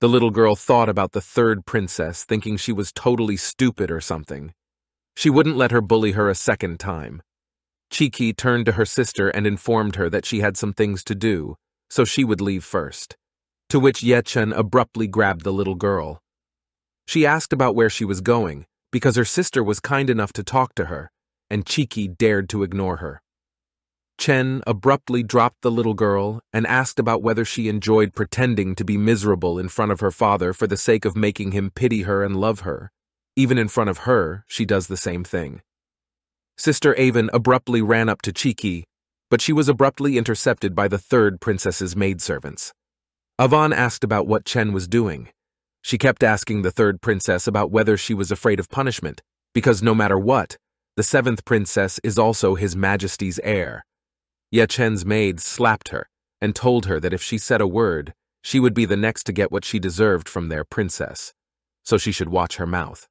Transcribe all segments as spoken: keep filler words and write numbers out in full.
The little girl thought about the third princess, thinking she was totally stupid or something. She wouldn't let her bully her a second time. Chiqi turned to her sister and informed her that she had some things to do, so she would leave first. To which Ye Chen abruptly grabbed the little girl. She asked about where she was going, because her sister was kind enough to talk to her, and Chiqi dared to ignore her. Chen abruptly dropped the little girl and asked about whether she enjoyed pretending to be miserable in front of her father for the sake of making him pity her and love her. Even in front of her, she does the same thing. Sister Avan abruptly ran up to Chiqi, but she was abruptly intercepted by the third princess's maidservants. Avan asked about what Chen was doing. She kept asking the third princess about whether she was afraid of punishment, because no matter what, the seventh princess is also His Majesty's heir. Ye Chen's maid slapped her and told her that if she said a word, she would be the next to get what she deserved from their princess, so she should watch her mouth.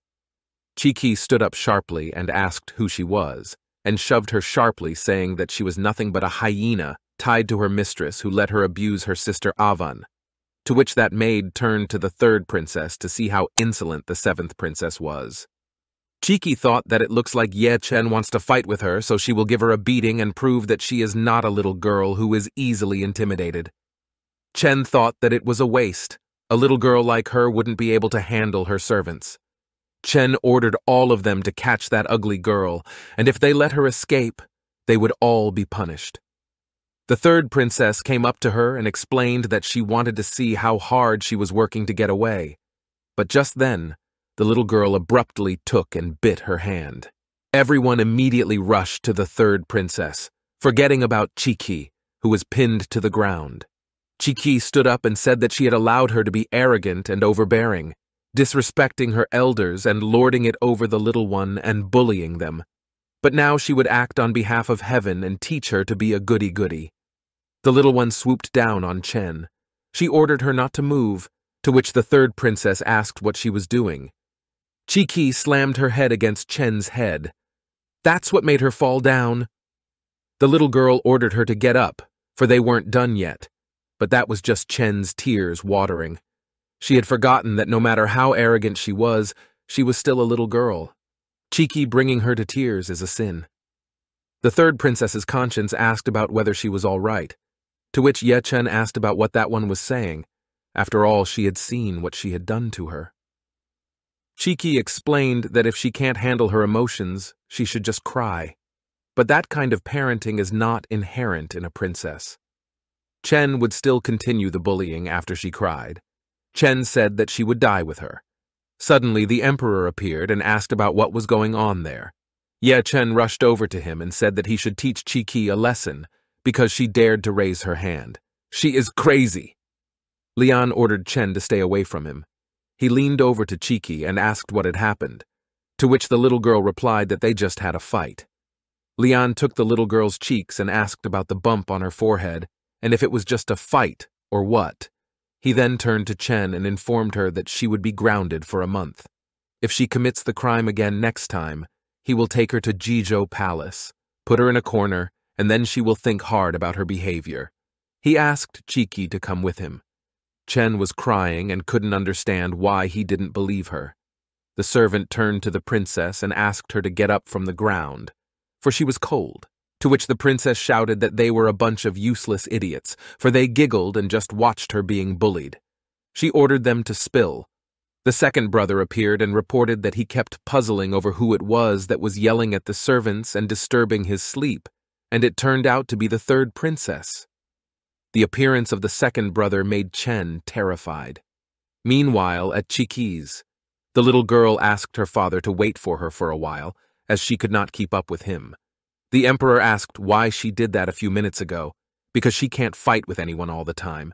Chiqi stood up sharply and asked who she was, and shoved her sharply, saying that she was nothing but a hyena tied to her mistress who let her abuse her sister Avan, to which that maid turned to the third princess to see how insolent the seventh princess was. Chiqi thought that it looks like Ye Chen wants to fight with her, so she will give her a beating and prove that she is not a little girl who is easily intimidated. Chen thought that it was a waste. A little girl like her wouldn't be able to handle her servants. Chen ordered all of them to catch that ugly girl, and if they let her escape, they would all be punished. The third princess came up to her and explained that she wanted to see how hard she was working to get away. But just then, the little girl abruptly took and bit her hand. Everyone immediately rushed to the third princess, forgetting about Chiqi, who was pinned to the ground. Chiqi stood up and said that she had allowed her to be arrogant and overbearing, disrespecting her elders and lording it over the little one and bullying them. But now she would act on behalf of heaven and teach her to be a goody-goody. The little one swooped down on Chen. She ordered her not to move, to which the third princess asked what she was doing. Chiqi slammed her head against Chen's head. That's what made her fall down. The little girl ordered her to get up, for they weren't done yet. But that was just Chen's tears watering. She had forgotten that no matter how arrogant she was, she was still a little girl. Chiqi bringing her to tears is a sin. The third princess's conscience asked about whether she was all right, to which Ye Chen asked about what that one was saying. After all, she had seen what she had done to her. Chiqi explained that if she can't handle her emotions, she should just cry. But that kind of parenting is not inherent in a princess. Chen would still continue the bullying after she cried. Chen said that she would die with her. Suddenly, the emperor appeared and asked about what was going on there. Ye Chen rushed over to him and said that he should teach Chiqi a lesson because she dared to raise her hand. She is crazy. Lian ordered Chen to stay away from him. He leaned over to Chiqi and asked what had happened, to which the little girl replied that they just had a fight. Lian took the little girl's cheeks and asked about the bump on her forehead and if it was just a fight or what. He then turned to Chen and informed her that she would be grounded for a month. If she commits the crime again next time, he will take her to Jizhou Palace, put her in a corner, and then she will think hard about her behavior. He asked Chiqi to come with him. Chen was crying and couldn't understand why he didn't believe her. The servant turned to the princess and asked her to get up from the ground, for she was cold, to which the princess shouted that they were a bunch of useless idiots, for they giggled and just watched her being bullied. She ordered them to spill. The second brother appeared and reported that he kept puzzling over who it was that was yelling at the servants and disturbing his sleep, and it turned out to be the third princess. The appearance of the second brother made Chen terrified. Meanwhile, at Chiqi's, the little girl asked her father to wait for her for a while, as she could not keep up with him. The emperor asked why she did that a few minutes ago, because she can't fight with anyone all the time.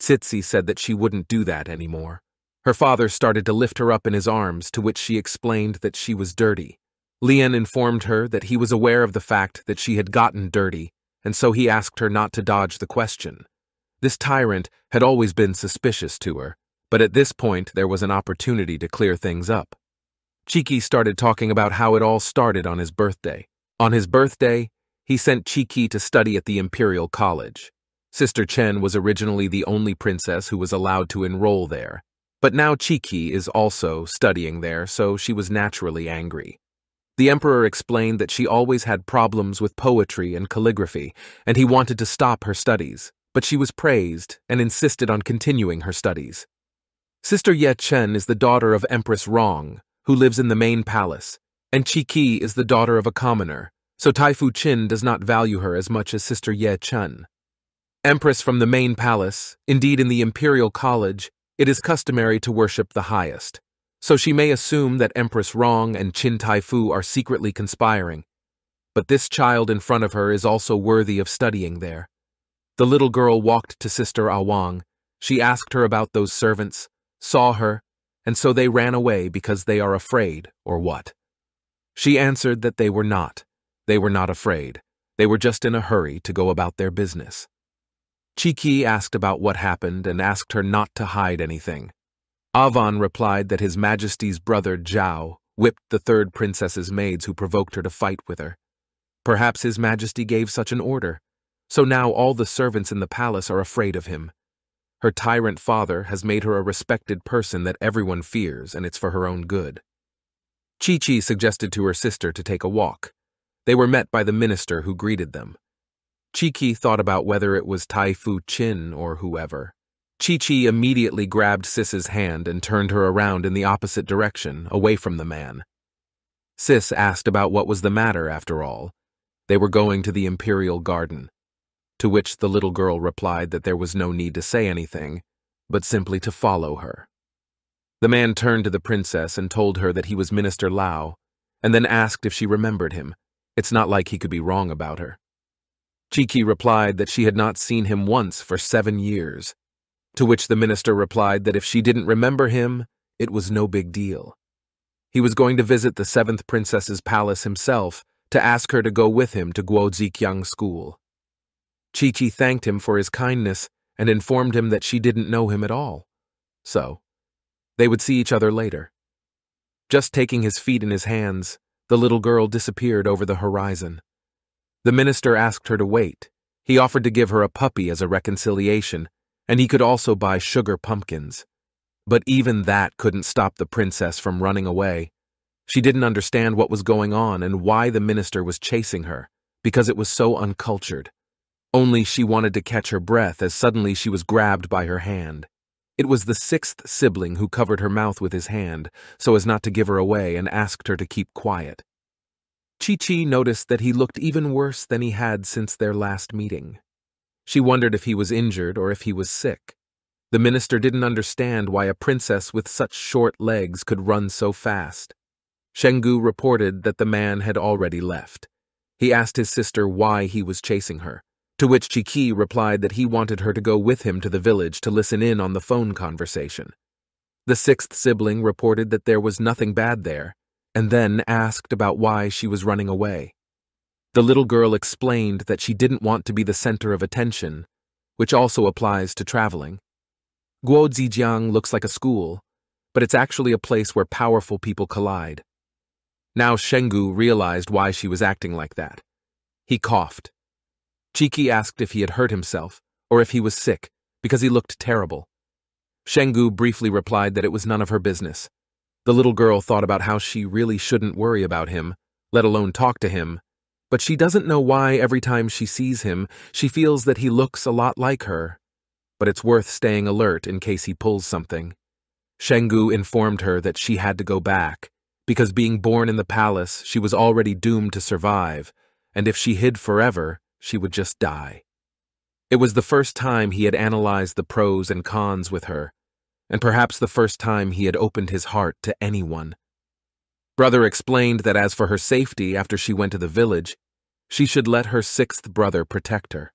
Tsitsi said that she wouldn't do that anymore. Her father started to lift her up in his arms, to which she explained that she was dirty. Lian informed her that he was aware of the fact that she had gotten dirty, and so he asked her not to dodge the question. This tyrant had always been suspicious to her, but at this point there was an opportunity to clear things up. Chiqi started talking about how it all started on his birthday. On his birthday, he sent Chiqi to study at the Imperial College. Sister Chen was originally the only princess who was allowed to enroll there, But now Chiqi is also studying there, so she was naturally angry. The emperor explained that she always had problems with poetry and calligraphy, and he wanted to stop her studies, but she was praised and insisted on continuing her studies. Sister Ye Chen is the daughter of Empress Rong, who lives in the main palace, and Chiqi is the daughter of a commoner, so Tai Fu Qin does not value her as much as Sister Ye Chen. Empress from the main palace, indeed in the Imperial College, it is customary to worship the highest. So she may assume that Empress Rong and Qin Tai Fu are secretly conspiring. But this child in front of her is also worthy of studying there. The little girl walked to Sister Awang. She asked her about those servants, saw her, and so they ran away because they are afraid, or what? She answered that they were not. They were not afraid. They were just in a hurry to go about their business. Chiqi asked about what happened and asked her not to hide anything. Avan replied that His Majesty's brother Zhao whipped the third princess's maids who provoked her to fight with her. Perhaps His Majesty gave such an order, so now all the servants in the palace are afraid of him. Her tyrant father has made her a respected person that everyone fears, and it's for her own good. Chiqi suggested to her sister to take a walk. They were met by the minister who greeted them. Chiqi thought about whether it was Tai Fu Qin or whoever. Chiqi immediately grabbed Sis's hand and turned her around in the opposite direction, away from the man. Sis asked about what was the matter, after all. They were going to the Imperial Garden, to which the little girl replied that there was no need to say anything, but simply to follow her. The man turned to the princess and told her that he was Minister Lao, and then asked if she remembered him. It's not like he could be wrong about her. Chiqi replied that she had not seen him once for seven years, to which the minister replied that if she didn't remember him, it was no big deal. He was going to visit the seventh princess's palace himself to ask her to go with him to Guozijian school. Chiqi thanked him for his kindness and informed him that she didn't know him at all. So, they would see each other later. Just taking his feet in his hands, the little girl disappeared over the horizon. The minister asked her to wait. He offered to give her a puppy as a reconciliation, and he could also buy sugar pumpkins. But even that couldn't stop the princess from running away. She didn't understand what was going on and why the minister was chasing her, because it was so uncultured. Only she wanted to catch her breath as suddenly she was grabbed by her hand. It was the sixth sibling who covered her mouth with his hand so as not to give her away and asked her to keep quiet. Chiqi noticed that he looked even worse than he had since their last meeting. She wondered if he was injured or if he was sick. The minister didn't understand why a princess with such short legs could run so fast. Shenggu reported that the man had already left. He asked his sister why he was chasing her, to which Chiqi replied that he wanted her to go with him to the village to listen in on the phone conversation. The sixth sibling reported that there was nothing bad there, and then asked about why she was running away. The little girl explained that she didn't want to be the center of attention, which also applies to traveling. Guozijian looks like a school, but it's actually a place where powerful people collide. Now Shenggu realized why she was acting like that. He coughed. Chiqi asked if he had hurt himself, or if he was sick, because he looked terrible. Shenggu briefly replied that it was none of her business. The little girl thought about how she really shouldn't worry about him, let alone talk to him, but she doesn't know why every time she sees him, she feels that he looks a lot like her. But it's worth staying alert in case he pulls something. Shenggu informed her that she had to go back, because being born in the palace, she was already doomed to survive, and if she hid forever, she would just die. It was the first time he had analyzed the pros and cons with her, and perhaps the first time he had opened his heart to anyone. Brother explained that as for her safety after she went to the village, she should let her sixth brother protect her.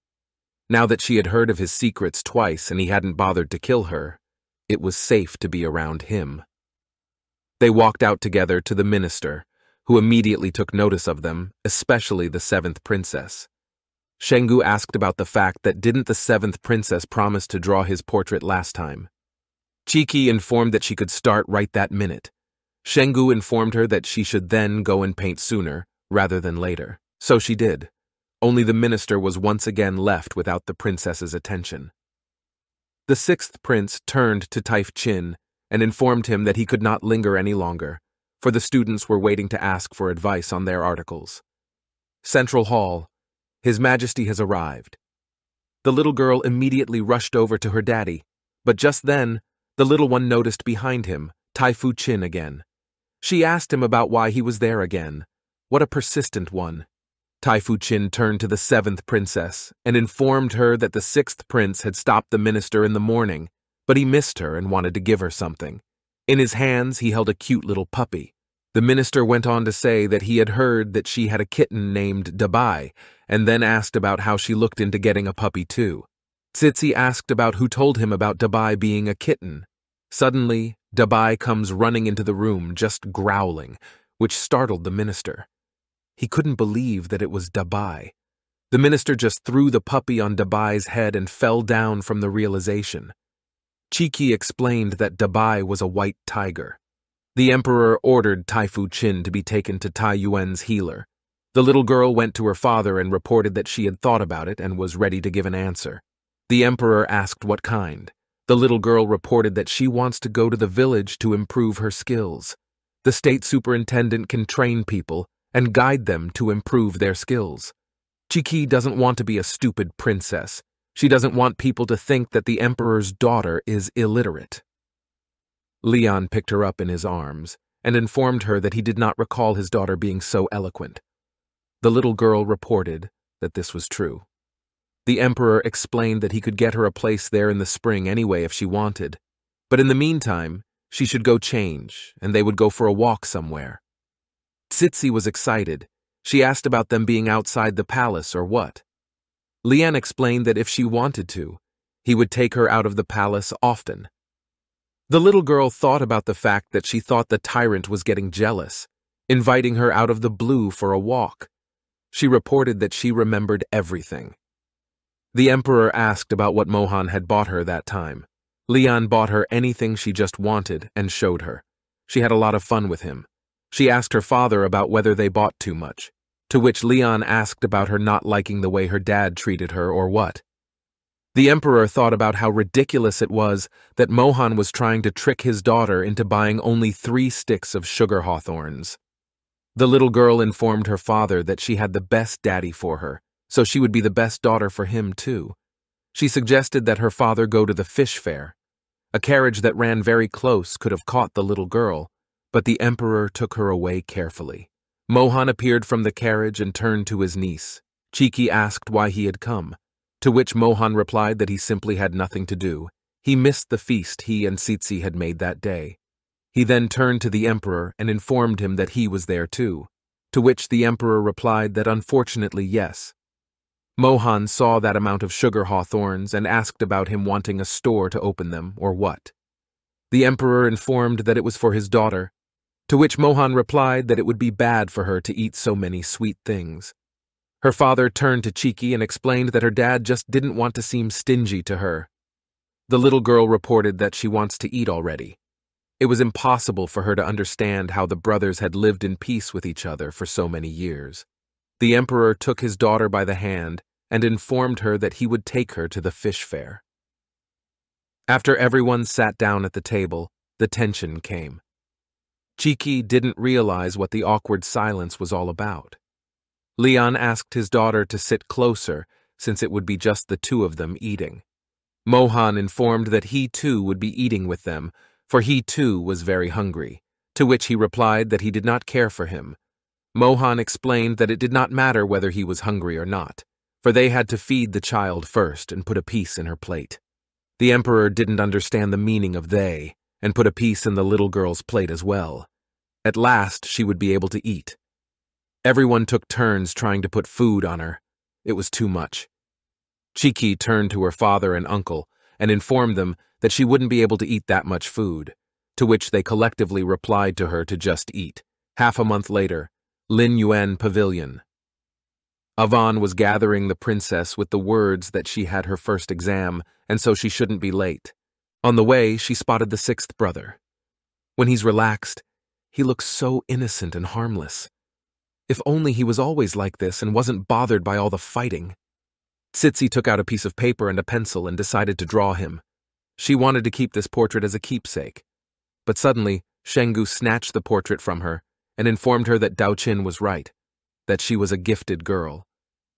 Now that she had heard of his secrets twice and he hadn't bothered to kill her, it was safe to be around him. They walked out together to the minister, who immediately took notice of them, especially the seventh princess. Shenggu asked about the fact that didn't the seventh princess promise to draw his portrait last time? Chiqi informed that she could start right that minute. Shenggu informed her that she should then go and paint sooner, rather than later. So she did. Only the minister was once again left without the princess's attention. The sixth prince turned to Tai Fu Qin and informed him that he could not linger any longer, for the students were waiting to ask for advice on their articles. Central Hall. His Majesty has arrived. The little girl immediately rushed over to her daddy, but just then, the little one noticed behind him, Tai Fu Qin again. She asked him about why he was there again. What a persistent one. Tai Fu Qin turned to the seventh princess and informed her that the sixth prince had stopped the minister in the morning, but he missed her and wanted to give her something. In his hands, he held a cute little puppy. The minister went on to say that he had heard that she had a kitten named Dabai, and then asked about how she looked into getting a puppy too. Tsitsi asked about who told him about Dabai being a kitten. Suddenly, Dabai comes running into the room just growling, which startled the minister. He couldn't believe that it was Dabai. The minister just threw the puppy on Dabai's head and fell down from the realization. Chiqi explained that Dabai was a white tiger. The emperor ordered Tai Fu Qin to be taken to Tai Yuan's healer. The little girl went to her father and reported that she had thought about it and was ready to give an answer. The emperor asked what kind. The little girl reported that she wants to go to the village to improve her skills. The state superintendent can train people and guide them to improve their skills. Chiqi doesn't want to be a stupid princess. She doesn't want people to think that the emperor's daughter is illiterate. Lian picked her up in his arms and informed her that he did not recall his daughter being so eloquent. The little girl reported that this was true. The emperor explained that he could get her a place there in the spring anyway if she wanted, but in the meantime, she should go change, and they would go for a walk somewhere. Tsitsi was excited. She asked about them being outside the palace or what. Lian explained that if she wanted to, he would take her out of the palace often. The little girl thought about the fact that she thought the tyrant was getting jealous, inviting her out of the blue for a walk. She reported that she remembered everything. The emperor asked about what Mohan had bought her that time. Lian bought her anything she just wanted and showed her. She had a lot of fun with him. She asked her father about whether they bought too much, to which Lian asked about her not liking the way her dad treated her or what. The emperor thought about how ridiculous it was that Mohan was trying to trick his daughter into buying only three sticks of sugar hawthorns. The little girl informed her father that she had the best daddy for her, so she would be the best daughter for him too. She suggested that her father go to the fish fair. A carriage that ran very close could have caught the little girl, but the emperor took her away carefully. Mohan appeared from the carriage and turned to his niece. Chiqi asked why he had come, to which Mohan replied that he simply had nothing to do. He missed the feast he and Tsitsi had made that day. He then turned to the emperor and informed him that he was there too, to which the emperor replied that unfortunately yes. Mohan saw that amount of sugar hawthorns and asked about him wanting a store to open them or what. The emperor informed that it was for his daughter, to which Mohan replied that it would be bad for her to eat so many sweet things. Her father turned to Chiqi and explained that her dad just didn't want to seem stingy to her. The little girl reported that she wants to eat already. It was impossible for her to understand how the brothers had lived in peace with each other for so many years. The emperor took his daughter by the hand and informed her that he would take her to the fish fair. After everyone sat down at the table, the tension came. Chiqi didn't realize what the awkward silence was all about. Lian asked his daughter to sit closer since it would be just the two of them eating. Mohan informed that he too would be eating with them, for he too was very hungry, to which he replied that he did not care for him. Mohan explained that it did not matter whether he was hungry or not, for they had to feed the child first and put a piece in her plate. The emperor didn't understand the meaning of they, and put a piece in the little girl's plate as well. At last she would be able to eat. Everyone took turns trying to put food on her. It was too much. Chiqi turned to her father and uncle and informed them that she wouldn't be able to eat that much food, to which they collectively replied to her to just eat. Half a month later, Lin Yuan Pavilion. Avan was gathering the princess with the words that she had her first exam and so she shouldn't be late. On the way, she spotted the sixth brother. When he's relaxed, he looks so innocent and harmless. If only he was always like this and wasn't bothered by all the fighting. Tsitsi took out a piece of paper and a pencil and decided to draw him. She wanted to keep this portrait as a keepsake. But suddenly, Shenggu snatched the portrait from her and informed her that Dao Qin was right, that she was a gifted girl.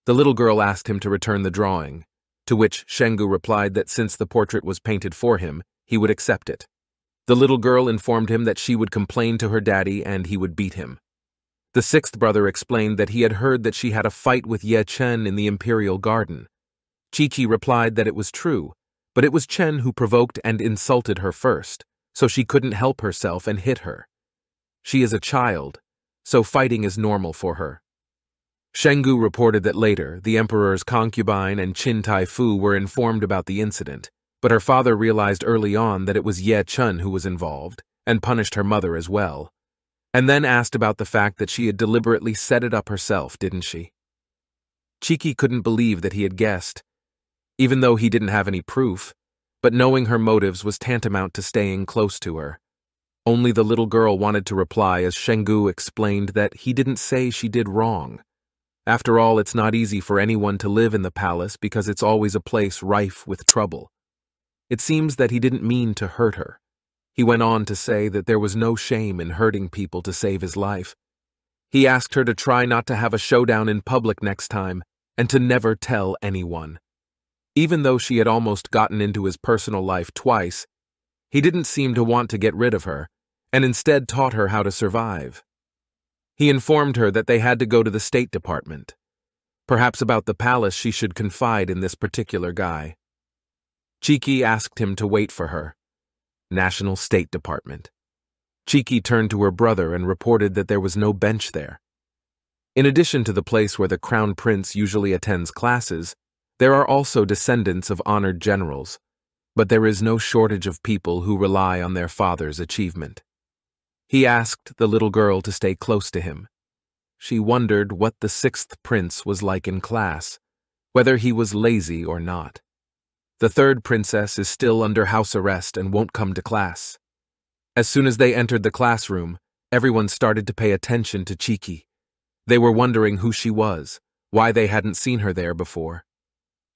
The little girl asked him to return the drawing, to which Shenggu replied that since the portrait was painted for him, he would accept it. The little girl informed him that she would complain to her daddy and he would beat him. The sixth brother explained that he had heard that she had a fight with Ye Chen in the Imperial Garden. Chiqi replied that it was true, but it was Chen who provoked and insulted her first, so she couldn't help herself and hit her. She is a child, so fighting is normal for her. Shenggu reported that later, the emperor's concubine and Qin Tai Fu were informed about the incident, but her father realized early on that it was Ye Chen who was involved, and punished her mother as well, and then asked about the fact that she had deliberately set it up herself, didn't she? Chiqi couldn't believe that he had guessed, even though he didn't have any proof, but knowing her motives was tantamount to staying close to her. Only the little girl wanted to reply as Shenggu explained that he didn't say she did wrong. After all, it's not easy for anyone to live in the palace because it's always a place rife with trouble. It seems that he didn't mean to hurt her. He went on to say that there was no shame in hurting people to save his life. He asked her to try not to have a showdown in public next time and to never tell anyone. Even though she had almost gotten into his personal life twice, he didn't seem to want to get rid of her, and instead taught her how to survive. He informed her that they had to go to the State Department. Perhaps about the palace she should confide in this particular guy. Chiqi asked him to wait for her. National State Department. Chiqi turned to her brother and reported that there was no bench there. In addition to the place where the Crown Prince usually attends classes, there are also descendants of honored generals, but there is no shortage of people who rely on their father's achievement. He asked the little girl to stay close to him. She wondered what the sixth prince was like in class, whether he was lazy or not. The third princess is still under house arrest and won't come to class. As soon as they entered the classroom, everyone started to pay attention to Chiqi. They were wondering who she was, why they hadn't seen her there before.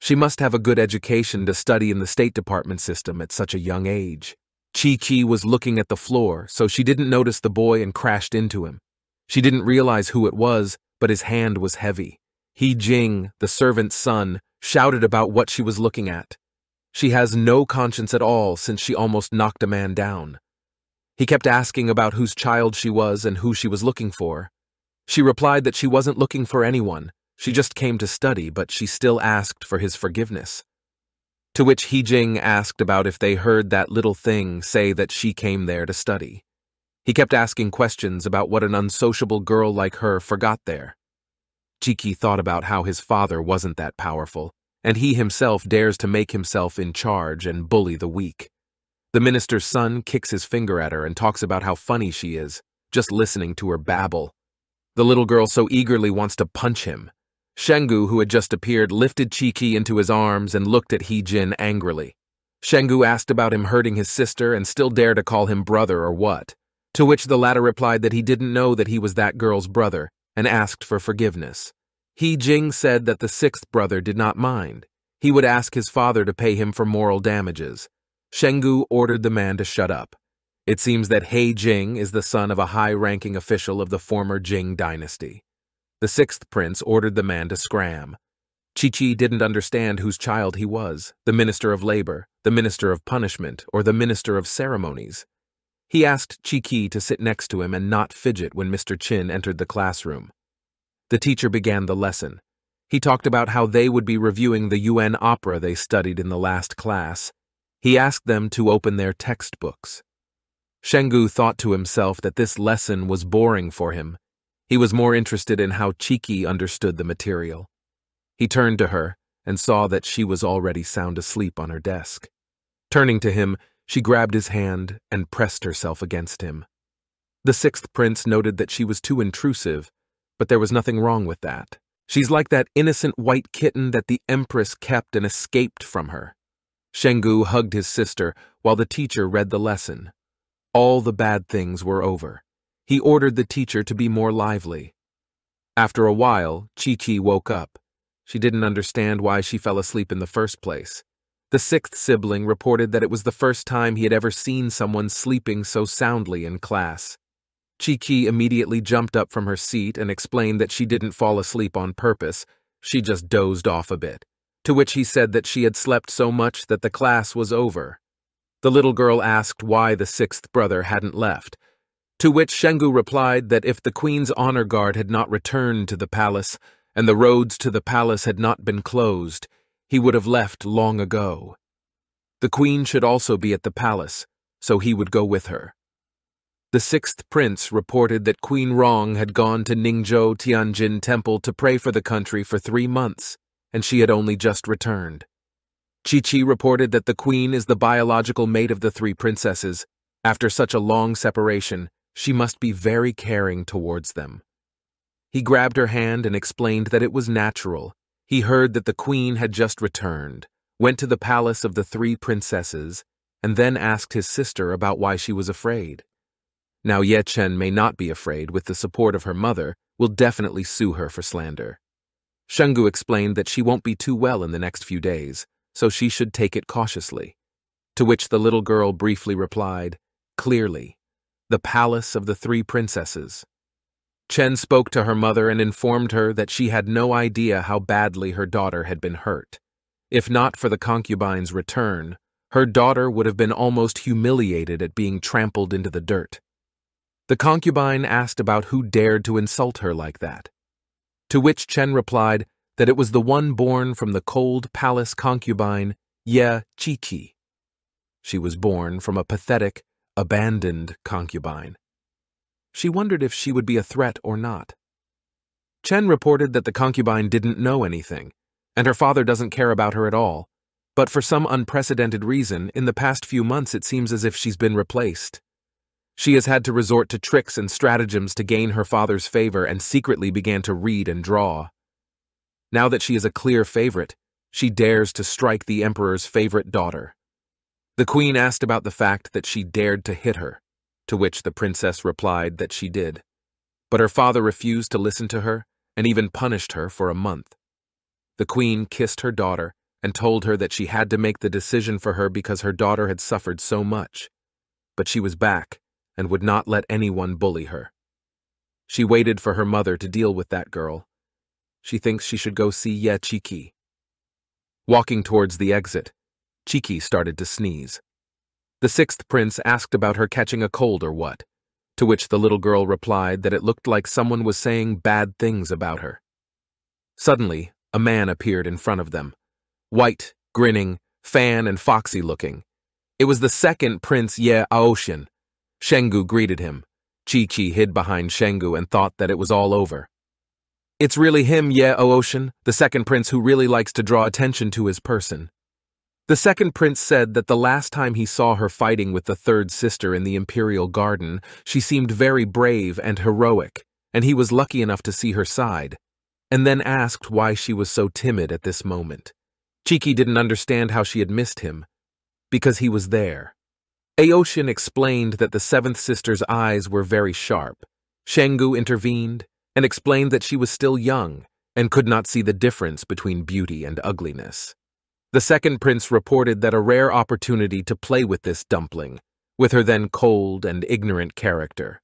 She must have a good education to study in the State Department system at such a young age. Chiqi was looking at the floor, so she didn't notice the boy and crashed into him. She didn't realize who it was, but his hand was heavy. He Jing, the servant's son, shouted about what she was looking at. She has no conscience at all since she almost knocked a man down. He kept asking about whose child she was and who she was looking for. She replied that she wasn't looking for anyone. She just came to study, but she still asked for his forgiveness. To which He Jing asked about if they heard that little thing say that she came there to study. He kept asking questions about what an unsociable girl like her forgot there. Chiqi thought about how his father wasn't that powerful, and he himself dares to make himself in charge and bully the weak. The minister's son kicks his finger at her and talks about how funny she is, just listening to her babble. The little girl so eagerly wants to punch him. Shenggu, who had just appeared, lifted Chiqi into his arms and looked at He Jin angrily. Shenggu asked about him hurting his sister and still dare to call him brother or what, to which the latter replied that he didn't know that he was that girl's brother and asked for forgiveness. He Jing said that the sixth brother did not mind. He would ask his father to pay him for moral damages. Shenggu ordered the man to shut up. It seems that He Jing is the son of a high-ranking official of the former Jing dynasty. The sixth prince ordered the man to scram. Chiqi didn't understand whose child he was, the minister of labor, the minister of punishment, or the minister of ceremonies. He asked Chiqi to sit next to him and not fidget when Mister Qin entered the classroom. The teacher began the lesson. He talked about how they would be reviewing the Yuan opera they studied in the last class. He asked them to open their textbooks. Shenggu thought to himself that this lesson was boring for him. He was more interested in how Chiqi understood the material. He turned to her and saw that she was already sound asleep on her desk. Turning to him, she grabbed his hand and pressed herself against him. The sixth prince noted that she was too intrusive, but there was nothing wrong with that. She's like that innocent white kitten that the empress kept and escaped from her. Shenggu hugged his sister while the teacher read the lesson. All the bad things were over. He ordered the teacher to be more lively. After a while, Chiqi woke up. She didn't understand why she fell asleep in the first place. The sixth sibling reported that it was the first time he had ever seen someone sleeping so soundly in class. Chiqi immediately jumped up from her seat and explained that she didn't fall asleep on purpose, she just dozed off a bit, to which he said that she had slept so much that the class was over. The little girl asked why the sixth brother hadn't left, to which Shenggu replied that if the queen's honor guard had not returned to the palace and the roads to the palace had not been closed, he would have left long ago. The queen should also be at the palace, so he would go with her. The sixth prince reported that Queen Rong had gone to Ningzhou Tianjin Temple to pray for the country for three months, and she had only just returned. Chiqi reported that the queen is the biological mate of the three princesses. After such a long separation, she must be very caring towards them. He grabbed her hand and explained that it was natural. He heard that the queen had just returned, went to the palace of the three princesses, and then asked his sister about why she was afraid. Now Ye Chen may not be afraid, with the support of her mother, will definitely sue her for slander. Shenggu explained that she won't be too well in the next few days, so she should take it cautiously. To which the little girl briefly replied, "Clearly, the palace of the three princesses." Chen spoke to her mother and informed her that she had no idea how badly her daughter had been hurt. If not for the concubine's return, her daughter would have been almost humiliated at being trampled into the dirt. The concubine asked about who dared to insult her like that, to which Chen replied that it was the one born from the cold palace concubine, Ye Chiqi. She was born from a pathetic, abandoned concubine. She wondered if she would be a threat or not. Chen reported that the concubine didn't know anything, and her father doesn't care about her at all, but for some unprecedented reason, in the past few months it seems as if she's been replaced. She has had to resort to tricks and stratagems to gain her father's favor and secretly began to read and draw. Now that she is a clear favorite, she dares to strike the emperor's favorite daughter. The queen asked about the fact that she dared to hit her, to which the princess replied that she did. But her father refused to listen to her and even punished her for a month. The queen kissed her daughter and told her that she had to make the decision for her because her daughter had suffered so much. But she was back and would not let anyone bully her. She waited for her mother to deal with that girl. She thinks she should go see Ye Chiqi. Walking towards the exit, Chiqi started to sneeze. The sixth prince asked about her catching a cold or what, to which the little girl replied that it looked like someone was saying bad things about her. Suddenly, a man appeared in front of them, white, grinning, fan and foxy looking. It was the second prince, Ye Aoshin. Shenggu greeted him. Chiqi hid behind Shenggu and thought that it was all over. It's really him, Ye Aoshin, the second prince who really likes to draw attention to his person. The second prince said that the last time he saw her fighting with the third sister in the imperial garden, she seemed very brave and heroic, and he was lucky enough to see her side, and then asked why she was so timid at this moment. Chiqi didn't understand how she had missed him, because he was there. Aoshin explained that the seventh sister's eyes were very sharp. Shenggu intervened and explained that she was still young and could not see the difference between beauty and ugliness. The second prince reported that a rare opportunity to play with this dumpling, with her then cold and ignorant character.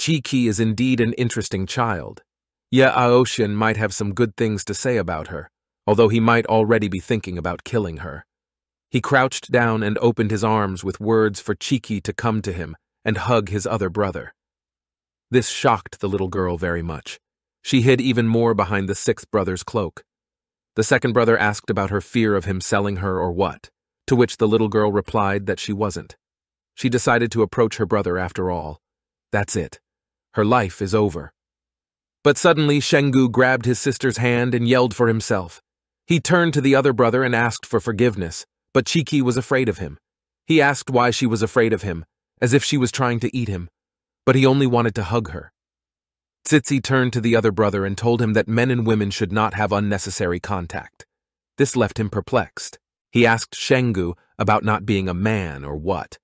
Chiqi is indeed an interesting child. Ye Aoshin might have some good things to say about her, although he might already be thinking about killing her. He crouched down and opened his arms with words for Chiqi to come to him and hug his other brother. This shocked the little girl very much. She hid even more behind the sixth brother's cloak. The second brother asked about her fear of him selling her or what, to which the little girl replied that she wasn't. She decided to approach her brother after all. That's it. Her life is over. But suddenly Shenggu grabbed his sister's hand and yelled for himself. He turned to the other brother and asked for forgiveness. But Chiqi was afraid of him. He asked why she was afraid of him, as if she was trying to eat him, but he only wanted to hug her. Tsitsi turned to the other brother and told him that men and women should not have unnecessary contact. This left him perplexed. He asked Shenggu about not being a man or what,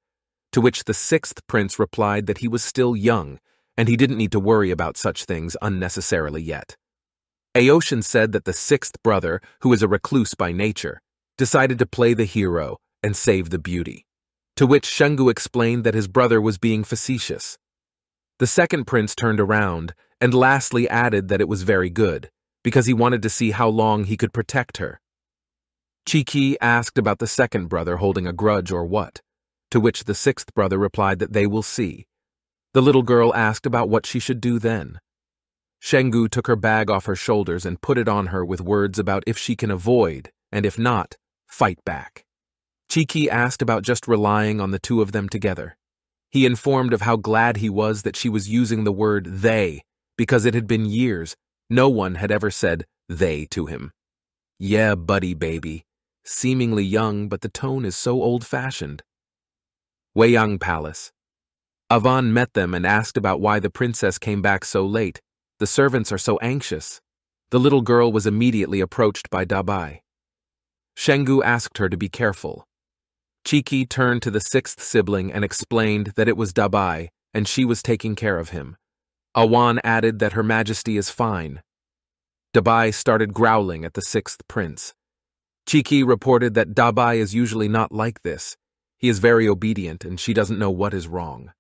to which the sixth prince replied that he was still young and he didn't need to worry about such things unnecessarily yet. Aoshin said that the sixth brother, who is a recluse by nature, decided to play the hero and save the beauty, to which Shenggu explained that his brother was being facetious. The second prince turned around and lastly added that it was very good, because he wanted to see how long he could protect her. Chiqi asked about the second brother holding a grudge or what, to which the sixth brother replied that they will see. The little girl asked about what she should do then. Shenggu took her bag off her shoulders and put it on her with words about if she can avoid, and if not, fight back. Chiqi asked about just relying on the two of them together. He informed of how glad he was that she was using the word they, because it had been years, no one had ever said they to him. Yeah, buddy baby. Seemingly young, but the tone is so old-fashioned. Weiyang Palace. Avan met them and asked about why the princess came back so late. The servants are so anxious. The little girl was immediately approached by Dabai. Shenggu asked her to be careful. Chiqi turned to the sixth sibling and explained that it was Dabai, and she was taking care of him. Awan added that Her Majesty is fine. Dabai started growling at the sixth prince. Chiqi reported that Dabai is usually not like this. He is very obedient, and she doesn't know what is wrong.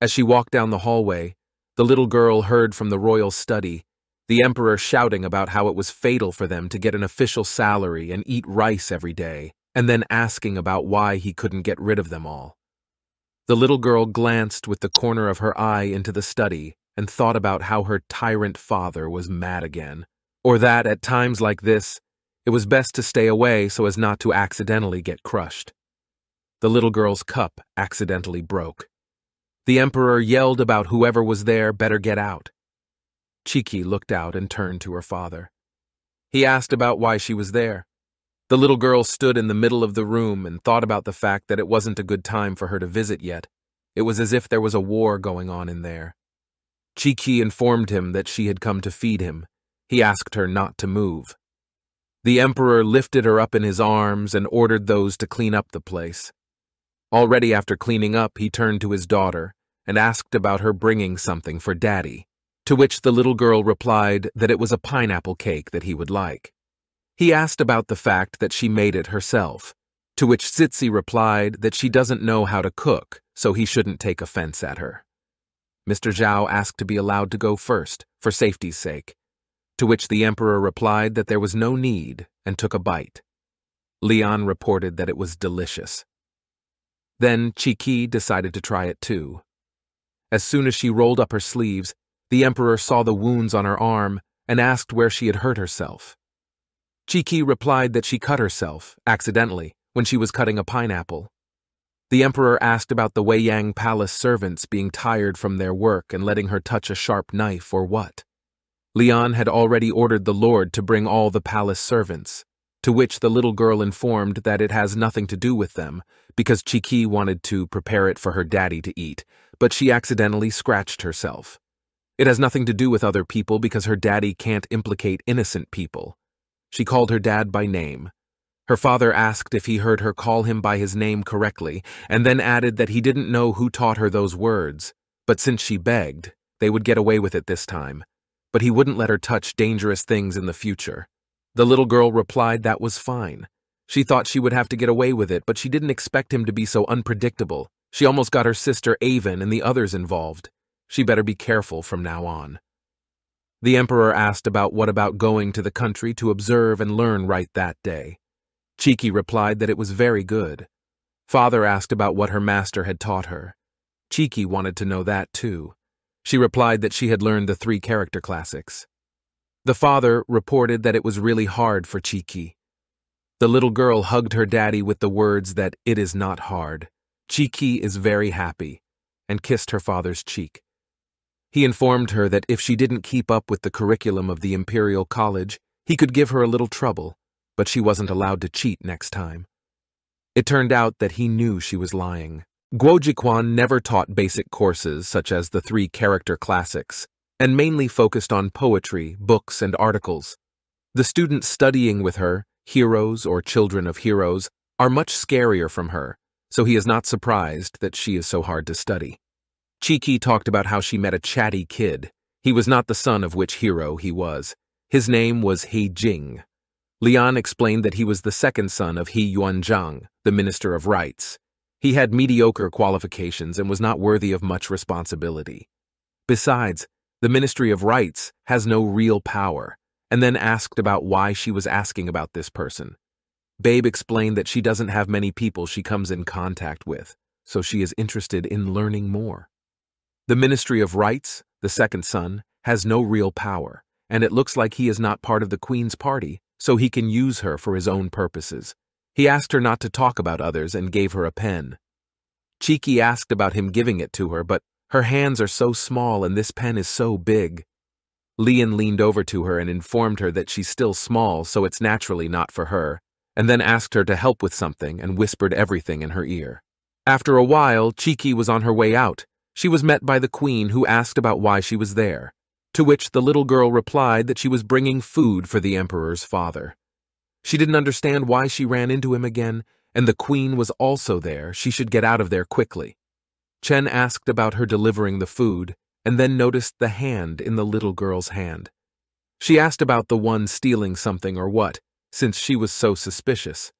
As she walked down the hallway, the little girl heard from the royal study, the emperor shouting about how it was fatal for them to get an official salary and eat rice every day, and then asking about why he couldn't get rid of them all. The little girl glanced with the corner of her eye into the study and thought about how her tyrant father was mad again, or that at times like this, it was best to stay away so as not to accidentally get crushed. The little girl's cup accidentally broke. The emperor yelled about whoever was there better get out. Chiqi looked out and turned to her father. He asked about why she was there. The little girl stood in the middle of the room and thought about the fact that it wasn't a good time for her to visit yet. It was as if there was a war going on in there. Chiqi informed him that she had come to feed him. He asked her not to move. The emperor lifted her up in his arms and ordered those to clean up the place. Already after cleaning up, he turned to his daughter and asked about her bringing something for Daddy, to which the little girl replied that it was a pineapple cake that he would like. He asked about the fact that she made it herself, to which Tsitsi replied that she doesn't know how to cook, so he shouldn't take offense at her. Mister Zhao asked to be allowed to go first, for safety's sake, to which the emperor replied that there was no need and took a bite. Lian reported that it was delicious. Then Chiqi decided to try it too. As soon as she rolled up her sleeves, the emperor saw the wounds on her arm and asked where she had hurt herself. Chiqi replied that she cut herself, accidentally, when she was cutting a pineapple. The emperor asked about the Weiyang Palace servants being tired from their work and letting her touch a sharp knife or what. Lian had already ordered the lord to bring all the palace servants, to which the little girl informed that it has nothing to do with them, because Chiqi wanted to prepare it for her daddy to eat, but she accidentally scratched herself. It has nothing to do with other people because her daddy can't implicate innocent people. She called her dad by name. Her father asked if he heard her call him by his name correctly, and then added that he didn't know who taught her those words, but since she begged, they would get away with it this time, but he wouldn't let her touch dangerous things in the future. The little girl replied that was fine. She thought she would have to get away with it, but she didn't expect him to be so unpredictable. She almost got her sister Avan and the others involved. She better be careful from now on. The emperor asked about what about going to the country to observe and learn right that day. Chiqi replied that it was very good. Father asked about what her master had taught her. Chiqi wanted to know that too. She replied that she had learned the three character classics. The father reported that it was really hard for Chiqi. The little girl hugged her daddy with the words that it is not hard. Chiqi is very happy, and kissed her father's cheek. He informed her that if she didn't keep up with the curriculum of the Imperial College, he could give her a little trouble, but she wasn't allowed to cheat next time. It turned out that he knew she was lying. Guozijian never taught basic courses such as the three character classics, and mainly focused on poetry, books, and articles. The students studying with her, heroes or children of heroes, are much scarier from her, so he is not surprised that she is so hard to study. Chiqi talked about how she met a chatty kid. He was not the son of which hero he was. His name was He Jing. Lian explained that he was the second son of He Yuan Zhang, the Minister of Rites. He had mediocre qualifications and was not worthy of much responsibility. Besides, the Ministry of Rites has no real power, and then asked about why she was asking about this person. Babe explained that she doesn't have many people she comes in contact with, so she is interested in learning more. The Ministry of Rites, the second son, has no real power, and it looks like he is not part of the Queen's party, so he can use her for his own purposes. He asked her not to talk about others and gave her a pen. Chiqi asked about him giving it to her, but her hands are so small and this pen is so big. Lian leaned over to her and informed her that she's still small, so it's naturally not for her, and then asked her to help with something and whispered everything in her ear. After a while, Chiqi was on her way out. She was met by the Queen, who asked about why she was there, to which the little girl replied that she was bringing food for the Emperor's father. She didn't understand why she ran into him again, and the Queen was also there. She should get out of there quickly. Chen asked about her delivering the food, and then noticed the hand in the little girl's hand. She asked about the one stealing something or what, since she was so suspicious.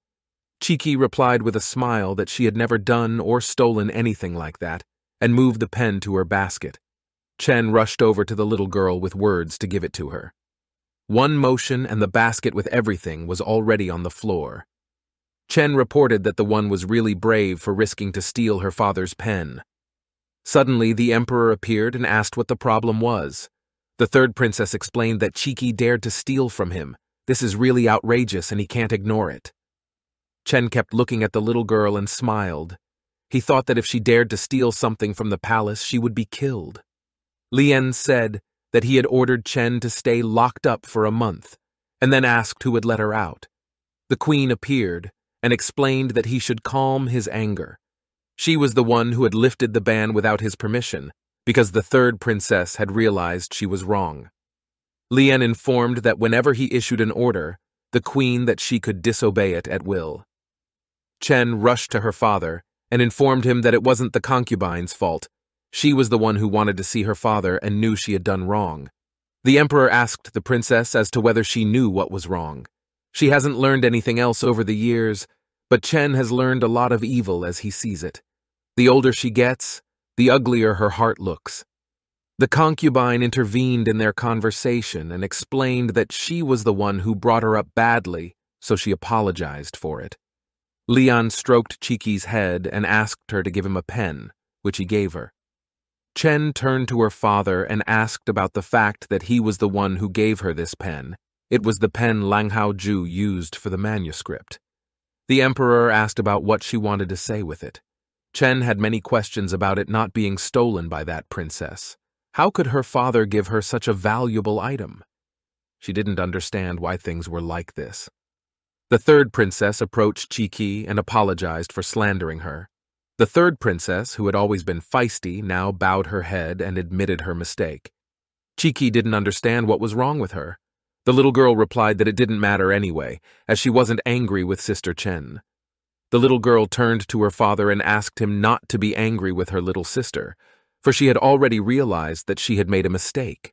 Chiqi replied with a smile that she had never done or stolen anything like that, and moved the pen to her basket. Chen rushed over to the little girl with words to give it to her. One motion and the basket with everything was already on the floor. Chen reported that the one was really brave for risking to steal her father's pen. Suddenly, the Emperor appeared and asked what the problem was. The third princess explained that Chiqi dared to steal from him. This is really outrageous and he can't ignore it. Chen kept looking at the little girl and smiled. He thought that if she dared to steal something from the palace, she would be killed. Lian said that he had ordered Chen to stay locked up for a month, and then asked who would let her out. The Queen appeared and explained that he should calm his anger. She was the one who had lifted the ban without his permission, because the third princess had realized she was wrong. Lian informed that whenever he issued an order, the Queen that she could disobey it at will. Chen rushed to her father and informed him that it wasn't the concubine's fault. She was the one who wanted to see her father and knew she had done wrong. The Emperor asked the princess as to whether she knew what was wrong. She hasn't learned anything else over the years, but Chen has learned a lot of evil as he sees it. The older she gets, the uglier her heart looks. The concubine intervened in their conversation and explained that she was the one who brought her up badly, so she apologized for it. Lian stroked Chiqi's head and asked her to give him a pen, which he gave her. Chen turned to her father and asked about the fact that he was the one who gave her this pen. It was the pen Lang Haoju used for the manuscript. The Emperor asked about what she wanted to say with it. Chen had many questions about it not being stolen by that princess. How could her father give her such a valuable item? She didn't understand why things were like this. The third princess approached Chiqi and apologized for slandering her. The third princess, who had always been feisty, now bowed her head and admitted her mistake. Chiqi didn't understand what was wrong with her. The little girl replied that it didn't matter anyway, as she wasn't angry with Sister Chen. The little girl turned to her father and asked him not to be angry with her little sister, for she had already realized that she had made a mistake.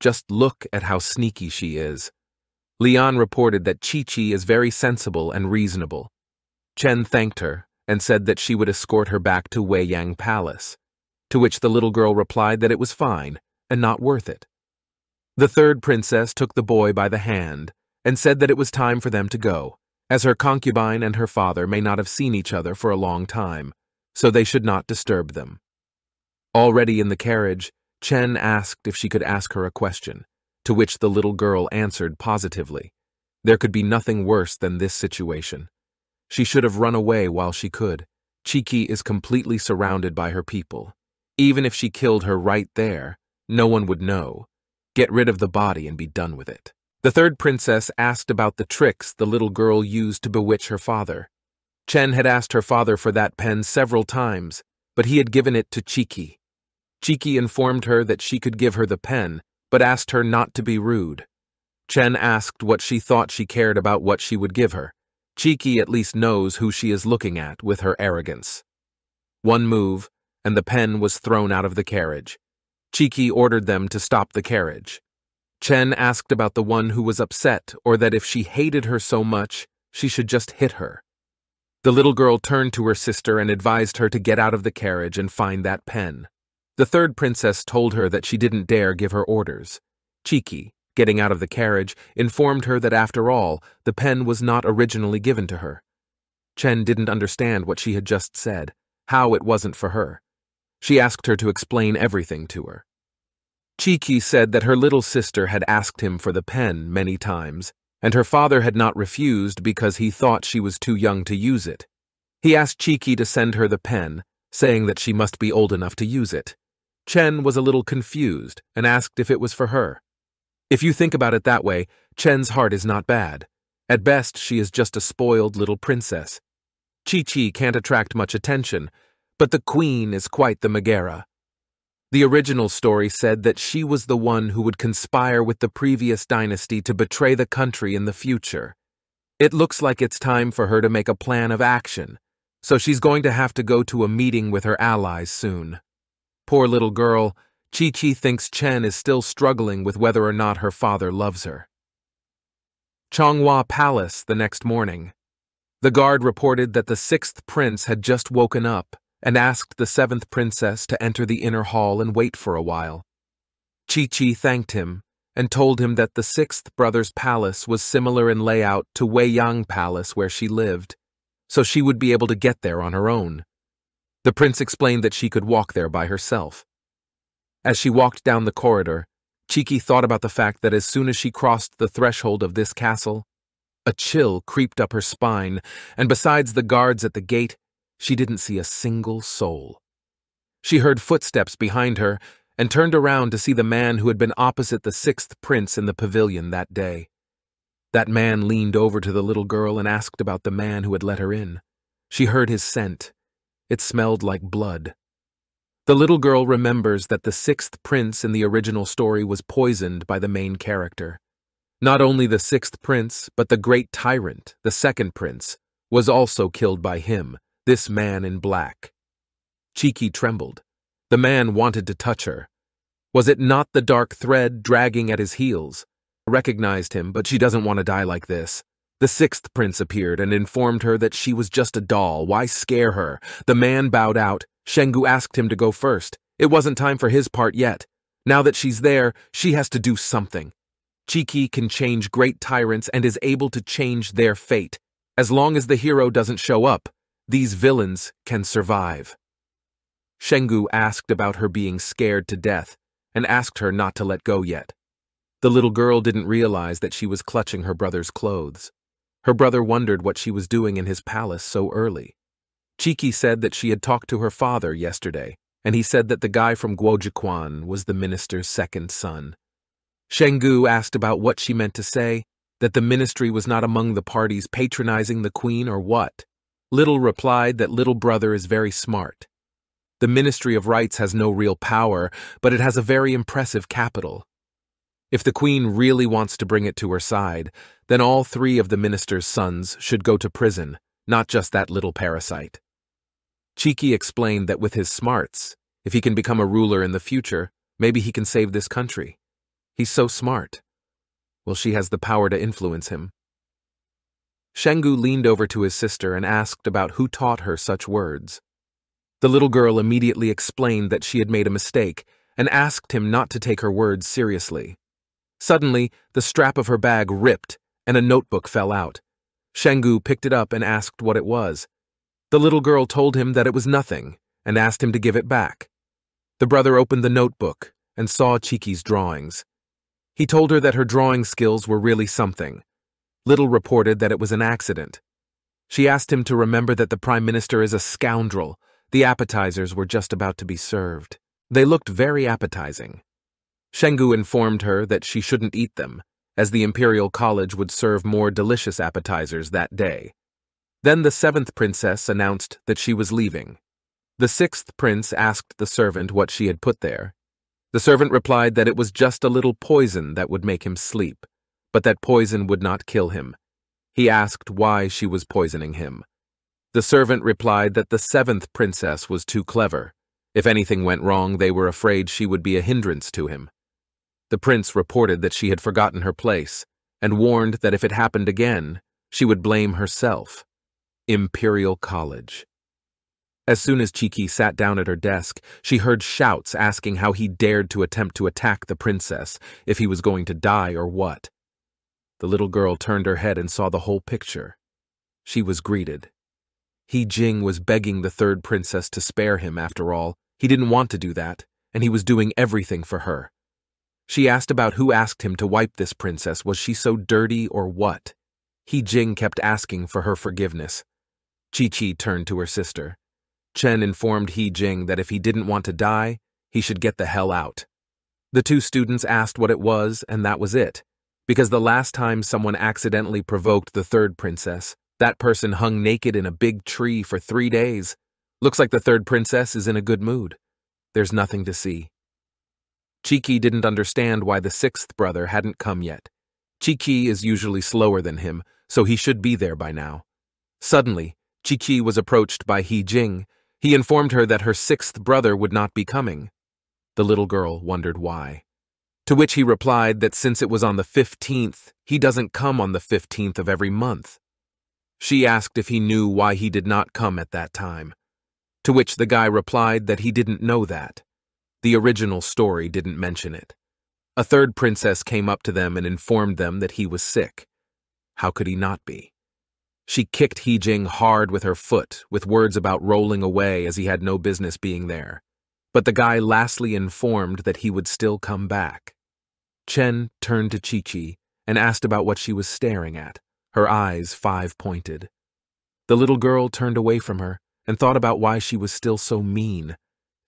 Just look at how sneaky she is. Lian reported that Chiqi is very sensible and reasonable. Chen thanked her and said that she would escort her back to Weiyang Palace, to which the little girl replied that it was fine and not worth it. The third princess took the boy by the hand and said that it was time for them to go, as her concubine and her father may not have seen each other for a long time, so they should not disturb them. Already in the carriage, Chen asked if she could ask her a question, to which the little girl answered positively. There could be nothing worse than this situation. She should have run away while she could. Chiqi is completely surrounded by her people. Even if she killed her right there, no one would know. Get rid of the body and be done with it. The third princess asked about the tricks the little girl used to bewitch her father. Chen had asked her father for that pen several times, but he had given it to Chiqi. Chiqi informed her that she could give her the pen, but asked her not to be rude. Chen asked what she thought she cared about what she would give her. Chiqi at least knows who she is looking at with her arrogance. One move, and the pen was thrown out of the carriage. Chiqi ordered them to stop the carriage. Chen asked about the one who was upset, or that if she hated her so much, she should just hit her. The little girl turned to her sister and advised her to get out of the carriage and find that pen. The third princess told her that she didn't dare give her orders. Chiqi, getting out of the carriage, informed her that after all, the pen was not originally given to her. Chen didn't understand what she had just said, how it wasn't for her. She asked her to explain everything to her. Chiqi said that her little sister had asked him for the pen many times, and her father had not refused because he thought she was too young to use it. He asked Chiqi to send her the pen, saying that she must be old enough to use it. Chen was a little confused and asked if it was for her. If you think about it that way, Chen's heart is not bad. At best, she is just a spoiled little princess. Chiqi can't attract much attention, but the queen is quite the Megara. The original story said that she was the one who would conspire with the previous dynasty to betray the country in the future. It looks like it's time for her to make a plan of action, so she's going to have to go to a meeting with her allies soon. Poor little girl, Chiqi thinks Chen is still struggling with whether or not her father loves her. Changhua Palace the next morning. The guard reported that the sixth prince had just woken up and asked the seventh princess to enter the inner hall and wait for a while. Chiqi thanked him and told him that the sixth brother's palace was similar in layout to Weiyang Palace where she lived, so she would be able to get there on her own. The prince explained that she could walk there by herself. As she walked down the corridor, Chiqi thought about the fact that as soon as she crossed the threshold of this castle, a chill crept up her spine, and besides the guards at the gate, she didn't see a single soul. She heard footsteps behind her and turned around to see the man who had been opposite the sixth prince in the pavilion that day. That man leaned over to the little girl and asked about the man who had let her in. She heard his scent. It smelled like blood. The little girl remembers that the sixth prince in the original story was poisoned by the main character. Not only the sixth prince, but the great tyrant, the second prince, was also killed by him, this man in black. Chiqi trembled. The man wanted to touch her. Was it not the dark thread dragging at his heels? Recognized him, but she doesn't want to die like this. The sixth prince appeared and informed her that she was just a doll. Why scare her? The man bowed out. Shenggu asked him to go first. It wasn't time for his part yet. Now that she's there, she has to do something. Chiqi can change great tyrants and is able to change their fate. As long as the hero doesn't show up, these villains can survive. Shenggu asked about her being scared to death and asked her not to let go yet. The little girl didn't realize that she was clutching her brother's clothes. Her brother wondered what she was doing in his palace so early. Chiqi said that she had talked to her father yesterday, and he said that the guy from Guozijian was the minister's second son. Shenggu asked about what she meant to say, that the ministry was not among the parties patronizing the queen or what. Little replied that little brother is very smart. The Ministry of Rights has no real power, but it has a very impressive capital. If the queen really wants to bring it to her side, then all three of the minister's sons should go to prison, not just that little parasite. Chiqi explained that with his smarts, if he can become a ruler in the future, maybe he can save this country. He's so smart. Well, she has the power to influence him. Shenggu leaned over to his sister and asked about who taught her such words. The little girl immediately explained that she had made a mistake and asked him not to take her words seriously. Suddenly, the strap of her bag ripped and a notebook fell out. Shenggu picked it up and asked what it was. The little girl told him that it was nothing and asked him to give it back. The brother opened the notebook and saw Chiki's drawings. He told her that her drawing skills were really something. Little reported that it was an accident. She asked him to remember that the Prime Minister is a scoundrel. The appetizers were just about to be served. They looked very appetizing. Shenggu informed her that she shouldn't eat them, as the Imperial College would serve more delicious appetizers that day. Then the seventh princess announced that she was leaving. The sixth prince asked the servant what she had put there. The servant replied that it was just a little poison that would make him sleep, but that poison would not kill him. He asked why she was poisoning him. The servant replied that the seventh princess was too clever. If anything went wrong, they were afraid she would be a hindrance to him. The prince reported that she had forgotten her place and warned that if it happened again, she would blame herself. Imperial College. As soon as Chiqi sat down at her desk, she heard shouts asking how he dared to attempt to attack the princess, if he was going to die or what. The little girl turned her head and saw the whole picture. She was greeted. He Jing was begging the third princess to spare him, after all. He didn't want to do that, and he was doing everything for her. She asked about who asked him to wipe this princess. Was she so dirty or what? He Jing kept asking for her forgiveness. Chiqi turned to her sister. Chen informed He Jing that if he didn't want to die, he should get the hell out. The two students asked what it was, and that was it. Because the last time someone accidentally provoked the third princess, that person hung naked in a big tree for three days. Looks like the third princess is in a good mood. There's nothing to see. Chiqi didn't understand why the sixth brother hadn't come yet. Chiqi is usually slower than him, so he should be there by now. Suddenly, Chiqi was approached by He Jing. He informed her that her sixth brother would not be coming. The little girl wondered why. To which he replied that since it was on the fifteenth, he doesn't come on the fifteenth of every month. She asked if he knew why he did not come at that time. To which the guy replied that he didn't know that. The original story didn't mention it. A third princess came up to them and informed them that he was sick. How could he not be? She kicked He Jing hard with her foot, with words about rolling away as he had no business being there. But the guy lastly informed that he would still come back. Chen turned to Chiqi and asked about what she was staring at, her eyes five-pointed. The little girl turned away from her and thought about why she was still so mean.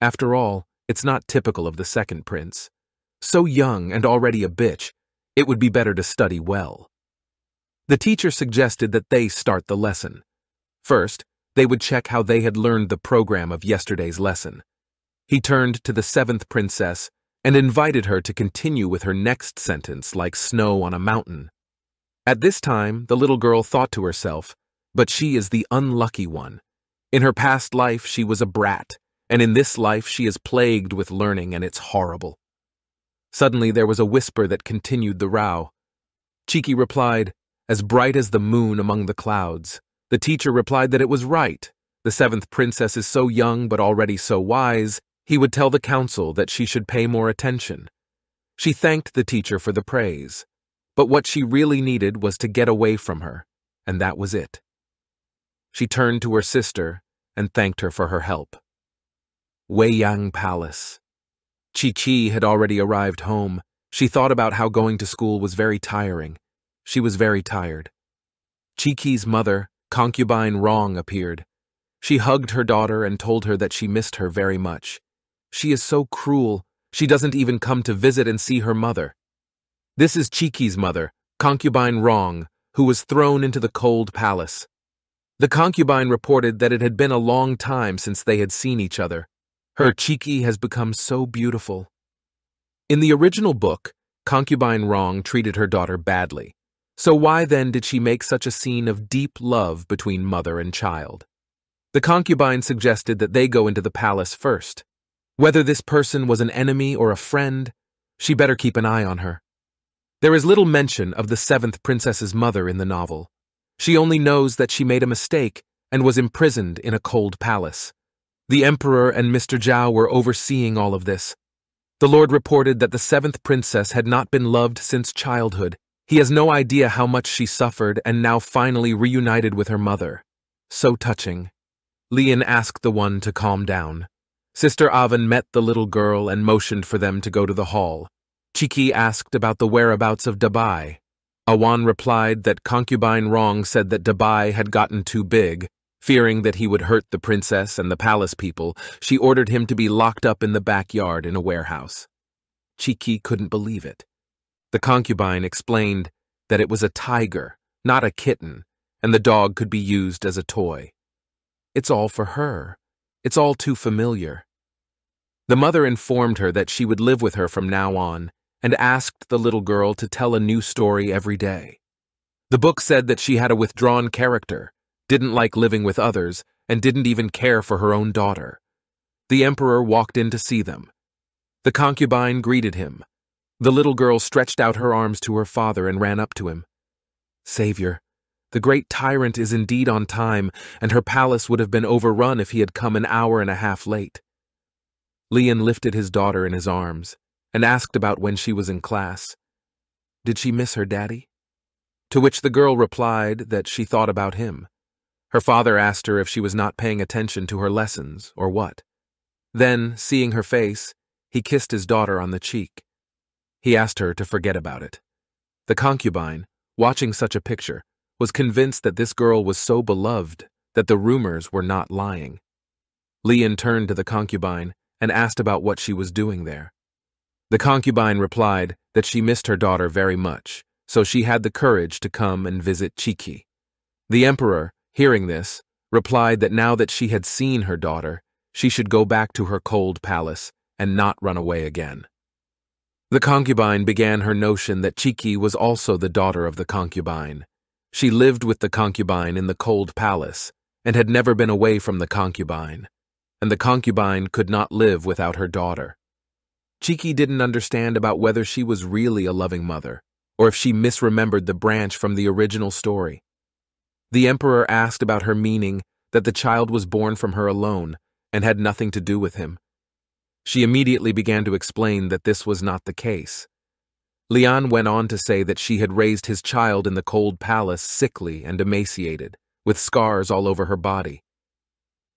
After all, it's not typical of the second prince. So young and already a bitch, it would be better to study well. The teacher suggested that they start the lesson. First, they would check how they had learned the program of yesterday's lesson. He turned to the seventh princess and invited her to continue with her next sentence like snow on a mountain. At this time, the little girl thought to herself, but she is the unlucky one. In her past life, she was a brat, and in this life, she is plagued with learning, and it's horrible. Suddenly, there was a whisper that continued the row. Chiqi replied, as bright as the moon among the clouds. The teacher replied that it was right. The seventh princess is so young but already so wise, he would tell the council that she should pay more attention. She thanked the teacher for the praise, but what she really needed was to get away from her, and that was it. She turned to her sister and thanked her for her help. Weiyang Palace. Chiqi had already arrived home. She thought about how going to school was very tiring. She was very tired. Chiqi's mother, Concubine Rong, appeared. She hugged her daughter and told her that she missed her very much. She is so cruel, she doesn't even come to visit and see her mother. This is Chiqi's mother, Concubine Rong, who was thrown into the cold palace. The concubine reported that it had been a long time since they had seen each other. Her Chiqi has become so beautiful. In the original book, Concubine Rong treated her daughter badly. So why then did she make such a scene of deep love between mother and child? The concubine suggested that they go into the palace first. Whether this person was an enemy or a friend, she better keep an eye on her. There is little mention of the seventh princess's mother in the novel. She only knows that she made a mistake and was imprisoned in a cold palace. The emperor and Mister Zhao were overseeing all of this. The lord reported that the seventh princess had not been loved since childhood. He has no idea how much she suffered and now finally reunited with her mother. So touching. Lian asked the one to calm down. Sister Avan met the little girl and motioned for them to go to the hall. Chiqi asked about the whereabouts of Dabai. Awan replied that Concubine Rong said that Dabai had gotten too big. Fearing that he would hurt the princess and the palace people, she ordered him to be locked up in the backyard in a warehouse. Chiqi couldn't believe it. The concubine explained that it was a tiger, not a kitten, and the dog could be used as a toy. It's all for her. It's all too familiar. The mother informed her that she would live with her from now on and asked the little girl to tell a new story every day. The book said that she had a withdrawn character, didn't like living with others, and didn't even care for her own daughter. The emperor walked in to see them. The concubine greeted him. The little girl stretched out her arms to her father and ran up to him. Savior, the great tyrant is indeed on time, and her palace would have been overrun if he had come an hour and a half late. Lian lifted his daughter in his arms and asked about when she was in class. Did she miss her daddy? To which the girl replied that she thought about him. Her father asked her if she was not paying attention to her lessons or what. Then, seeing her face, he kissed his daughter on the cheek. He asked her to forget about it. The concubine, watching such a picture, was convinced that this girl was so beloved that the rumors were not lying. Lian turned to the concubine and asked about what she was doing there. The concubine replied that she missed her daughter very much, so she had the courage to come and visit Chiqi. The emperor, hearing this, replied that now that she had seen her daughter, she should go back to her cold palace and not run away again. The concubine began her notion that Chiqi was also the daughter of the concubine. She lived with the concubine in the cold palace and had never been away from the concubine, and the concubine could not live without her daughter. Chiqi didn't understand about whether she was really a loving mother or if she misremembered the branch from the original story. The emperor asked about her, meaning that the child was born from her alone and had nothing to do with him. She immediately began to explain that this was not the case. Lian went on to say that she had raised his child in the cold palace sickly and emaciated, with scars all over her body.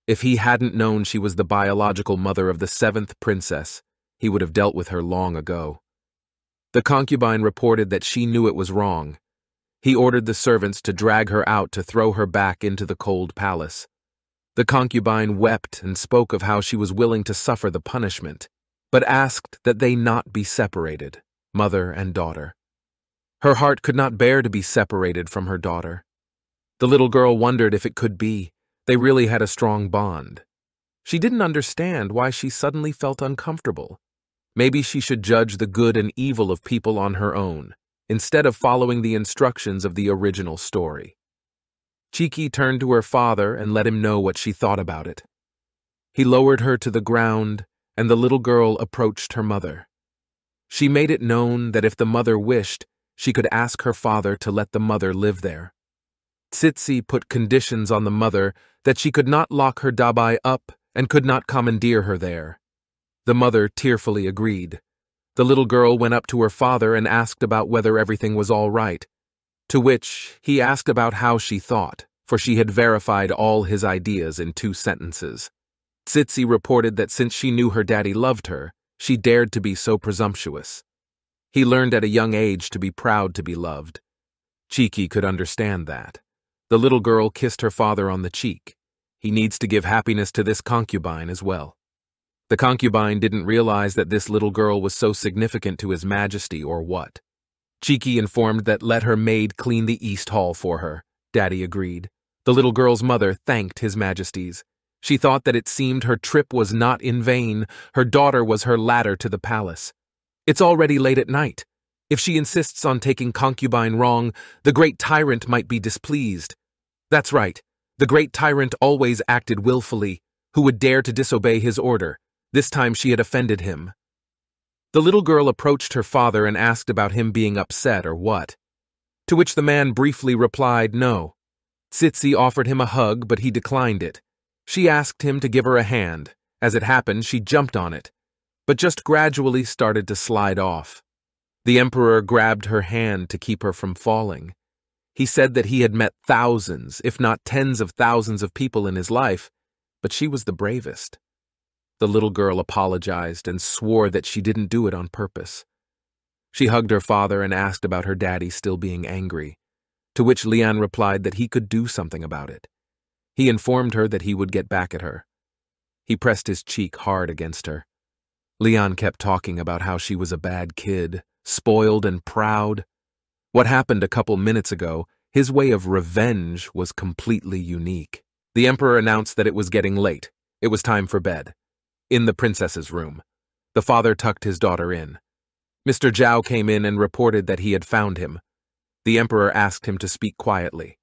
If he hadn't known she was the biological mother of the seventh princess, he would have dealt with her long ago. The concubine reported that she knew it was wrong. He ordered the servants to drag her out to throw her back into the cold palace. The concubine wept and spoke of how she was willing to suffer the punishment, but asked that they not be separated, mother and daughter. Her heart could not bear to be separated from her daughter. The little girl wondered if it could be. They really had a strong bond. She didn't understand why she suddenly felt uncomfortable. Maybe she should judge the good and evil of people on her own, instead of following the instructions of the original story. Chiqi turned to her father and let him know what she thought about it. He lowered her to the ground, and the little girl approached her mother. She made it known that if the mother wished, she could ask her father to let the mother live there. Tsitsi put conditions on the mother that she could not lock her Dabai up and could not commandeer her there. The mother tearfully agreed. The little girl went up to her father and asked about whether everything was all right, to which he asked about how she thought, for she had verified all his ideas in two sentences. Tsitsi reported that since she knew her daddy loved her, she dared to be so presumptuous. He learned at a young age to be proud to be loved. Chiqi could understand that. The little girl kissed her father on the cheek. He needs to give happiness to this concubine as well. The concubine didn't realize that this little girl was so significant to his majesty or what. Chiqi informed that let her maid clean the east hall for her. Daddy agreed. The little girl's mother thanked his majesties. She thought that it seemed her trip was not in vain. Her daughter was her ladder to the palace. It's already late at night. If she insists on taking Concubine Rong, the great tyrant might be displeased. That's right. The great tyrant always acted willfully. Who would dare to disobey his order? This time she had offended him. The little girl approached her father and asked about him being upset or what, to which the man briefly replied no. Tsitsi offered him a hug, but he declined it. She asked him to give her a hand. As it happened, she jumped on it, but just gradually started to slide off. The emperor grabbed her hand to keep her from falling. He said that he had met thousands, if not tens of thousands of people in his life, but she was the bravest. The little girl apologized and swore that she didn't do it on purpose. She hugged her father and asked about her daddy still being angry, to which Lian replied that he could do something about it. He informed her that he would get back at her. He pressed his cheek hard against her. Lian kept talking about how she was a bad kid, spoiled and proud. What happened a couple minutes ago, his way of revenge was completely unique. The emperor announced that it was getting late. It was time for bed. In the princess's room, the father tucked his daughter in. Mister Zhao came in and reported that he had found him. The emperor asked him to speak quietly.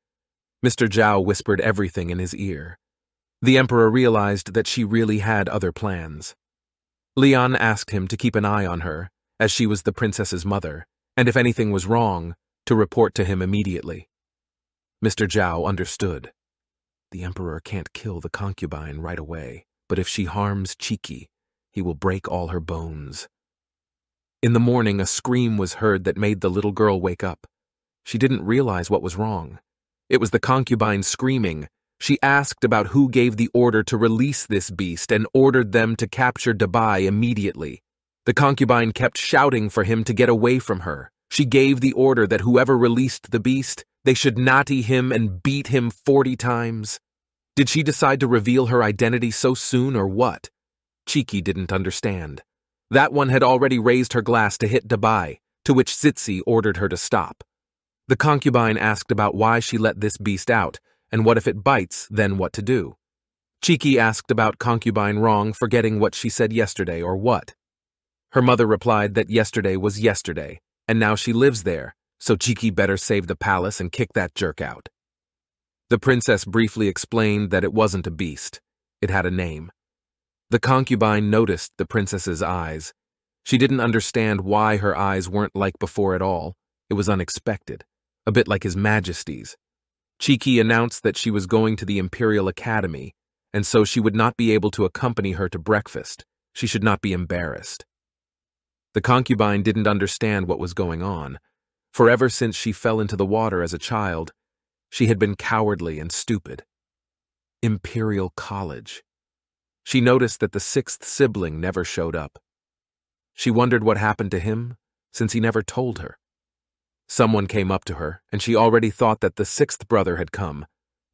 Mister Zhao whispered everything in his ear. The emperor realized that she really had other plans. Lian asked him to keep an eye on her as she was the princess's mother, and if anything was wrong, to report to him immediately. Mister Zhao understood. The emperor can't kill the concubine right away, but if she harms Chiqi, he will break all her bones. In the morning, a scream was heard that made the little girl wake up. She didn't realize what was wrong. It was the concubine screaming. She asked about who gave the order to release this beast and ordered them to capture Dabai immediately. The concubine kept shouting for him to get away from her. She gave the order that whoever released the beast, they should nati him and beat him forty times. Did she decide to reveal her identity so soon or what? Chiqi didn't understand. That one had already raised her glass to hit Dabai, to which Zitzi ordered her to stop. The concubine asked about why she let this beast out, and what if it bites, then what to do. Chiqi asked about Concubine Rong forgetting what she said yesterday or what. Her mother replied that yesterday was yesterday, and now she lives there, so Chiqi better save the palace and kick that jerk out. The princess briefly explained that it wasn't a beast. It had a name. The concubine noticed the princess's eyes. She didn't understand why her eyes weren't like before at all. It was unexpected, a bit like His Majesty's. Chiqi announced that she was going to the Imperial Academy, and so she would not be able to accompany her to breakfast. She should not be embarrassed. The concubine didn't understand what was going on, for ever since she fell into the water as a child, she had been cowardly and stupid. Imperial College. She noticed that the sixth sibling never showed up. She wondered what happened to him, since he never told her. Someone came up to her, and she already thought that the sixth brother had come,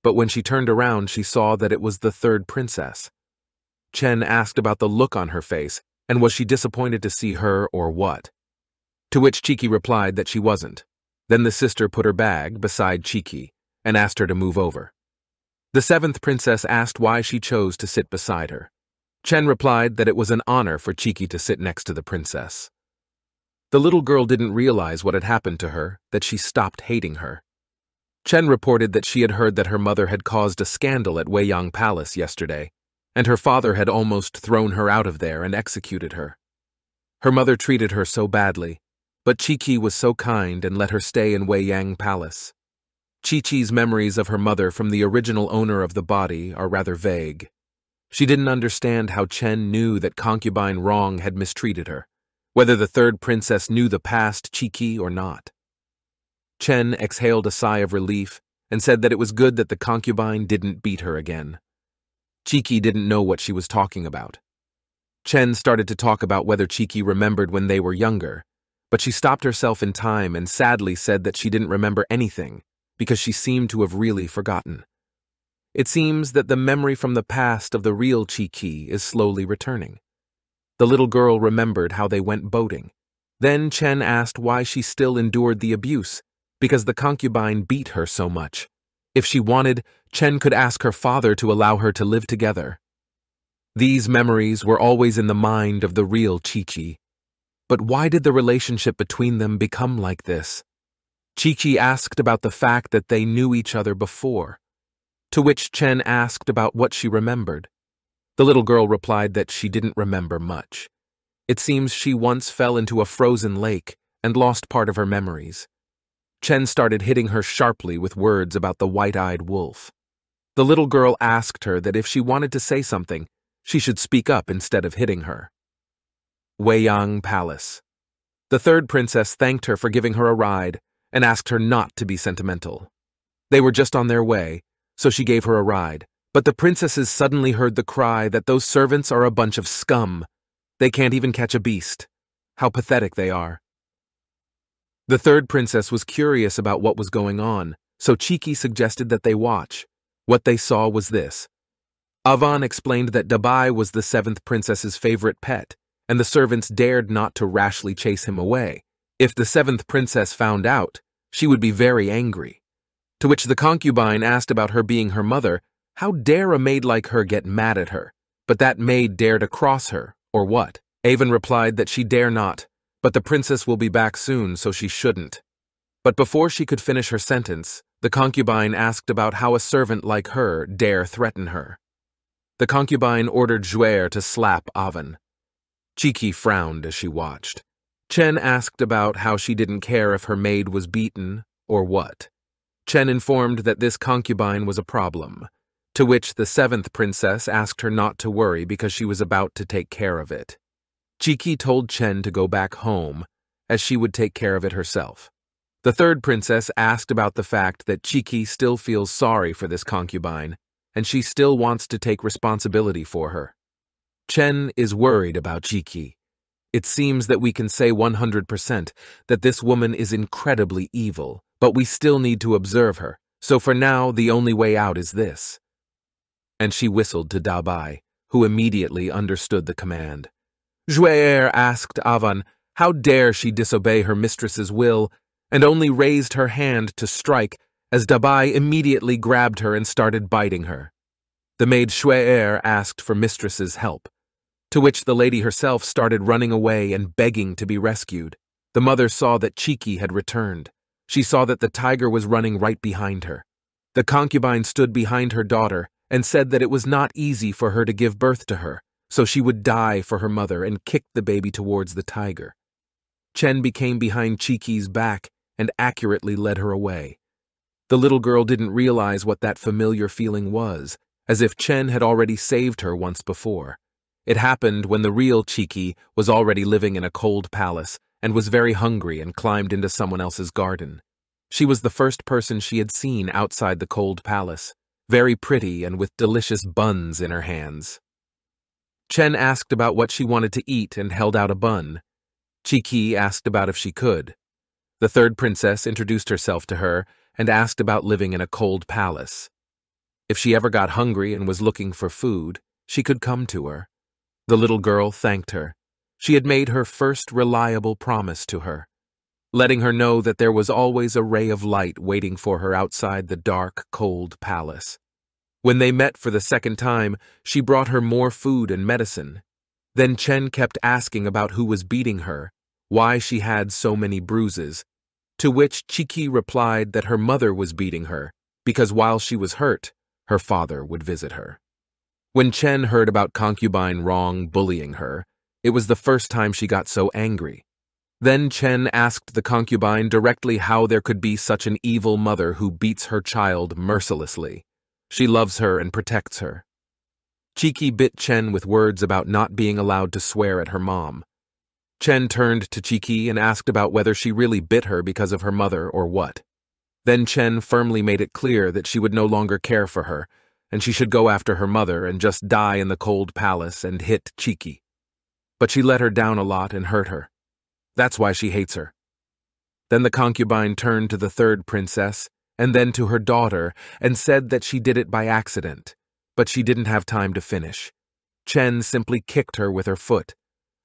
but when she turned around she saw that it was the third princess. Chen asked about the look on her face, and was she disappointed to see her or what? To which Chiqi replied that she wasn't. Then the sister put her bag beside Chiqi, and asked her to move over. The seventh princess asked why she chose to sit beside her. Chen replied that it was an honor for Chiqi to sit next to the princess. The little girl didn't realize what had happened to her, that she stopped hating her. Chen reported that she had heard that her mother had caused a scandal at Weiyang Palace yesterday, and her father had almost thrown her out of there and executed her. Her mother treated her so badly, but Chiqi was so kind and let her stay in Weiyang Palace. Chiqi's memories of her mother from the original owner of the body are rather vague. She didn't understand how Chen knew that Concubine Rong had mistreated her, whether the third princess knew the past Chiqi or not. Chen exhaled a sigh of relief and said that it was good that the concubine didn't beat her again. Chiqi didn't know what she was talking about. Chen started to talk about whether Chiqi remembered when they were younger, but she stopped herself in time and sadly said that she didn't remember anything because she seemed to have really forgotten. It seems that the memory from the past of the real Chiqi is slowly returning. The little girl remembered how they went boating. Then Chen asked why she still endured the abuse, because the concubine beat her so much. If she wanted, Chen could ask her father to allow her to live together. These memories were always in the mind of the real Chiqi. But why did the relationship between them become like this? Chiqi asked about the fact that they knew each other before, to which Chen asked about what she remembered. The little girl replied that she didn't remember much. It seems she once fell into a frozen lake and lost part of her memories. Chen started hitting her sharply with words about the white-eyed wolf. The little girl asked her that if she wanted to say something, she should speak up instead of hitting her. Weiyang Palace. The third princess thanked her for giving her a ride and asked her not to be sentimental. They were just on their way, so she gave her a ride. But the princesses suddenly heard the cry that those servants are a bunch of scum. They can't even catch a beast. How pathetic they are. The third princess was curious about what was going on, so Chiqi suggested that they watch. What they saw was this. Avan explained that Dabai was the seventh princess's favorite pet, and the servants dared not to rashly chase him away. If the seventh princess found out, she would be very angry. To which the concubine asked about her being her mother. How dare a maid like her get mad at her? But that maid dare to cross her, or what? Avan replied that she dare not, but the princess will be back soon, so she shouldn't. But before she could finish her sentence, the concubine asked about how a servant like her dare threaten her. The concubine ordered Zhuer to slap Avan. Chiqi frowned as she watched. Chen asked about how she didn't care if her maid was beaten or what. Chen informed that this concubine was a problem, to which the seventh princess asked her not to worry because she was about to take care of it. Chiqi told Chen to go back home, as she would take care of it herself. The third princess asked about the fact that Chiqi still feels sorry for this concubine, and she still wants to take responsibility for her. Chen is worried about Chiqi. It seems that we can say one hundred percent that this woman is incredibly evil, but we still need to observe her, so for now the only way out is this. And she whistled to Dabai, who immediately understood the command. Zhue'er asked Avan how dare she disobey her mistress's will, and only raised her hand to strike as Dabai immediately grabbed her and started biting her. The maid Shue'er asked for mistress's help, to which the lady herself started running away and begging to be rescued. The mother saw that Chiqi had returned. She saw that the tiger was running right behind her. The concubine stood behind her daughter and said that it was not easy for her to give birth to her, so she would die for her mother, and kicked the baby towards the tiger. Chen became behind Chiqi's back and accurately led her away. The little girl didn't realize what that familiar feeling was, as if Chen had already saved her once before. It happened when the real Chiqi was already living in a cold palace and was very hungry and climbed into someone else's garden. She was the first person she had seen outside the cold palace, very pretty and with delicious buns in her hands. Chen asked about what she wanted to eat and held out a bun. Chiqi asked about if she could. The third princess introduced herself to her and asked about living in a cold palace. If she ever got hungry and was looking for food, she could come to her. The little girl thanked her. She had made her first reliable promise to her, letting her know that there was always a ray of light waiting for her outside the dark, cold palace. When they met for the second time, she brought her more food and medicine. Then Chen kept asking about who was beating her, why she had so many bruises, to which Chiqi replied that her mother was beating her, because while she was hurt, her father would visit her. When Chen heard about Concubine Rong bullying her, it was the first time she got so angry. Then Chen asked the concubine directly how there could be such an evil mother who beats her child mercilessly. She loves her and protects her. Chiqi bit Chen with words about not being allowed to swear at her mom. Chen turned to Chiqi and asked about whether she really bit her because of her mother or what. Then Chen firmly made it clear that she would no longer care for her, and she should go after her mother and just die in the cold palace and hit Chiqi. But she let her down a lot and hurt her. That's why she hates her. Then the concubine turned to the third princess, and then to her daughter, and said that she did it by accident, but she didn't have time to finish. Chen simply kicked her with her foot.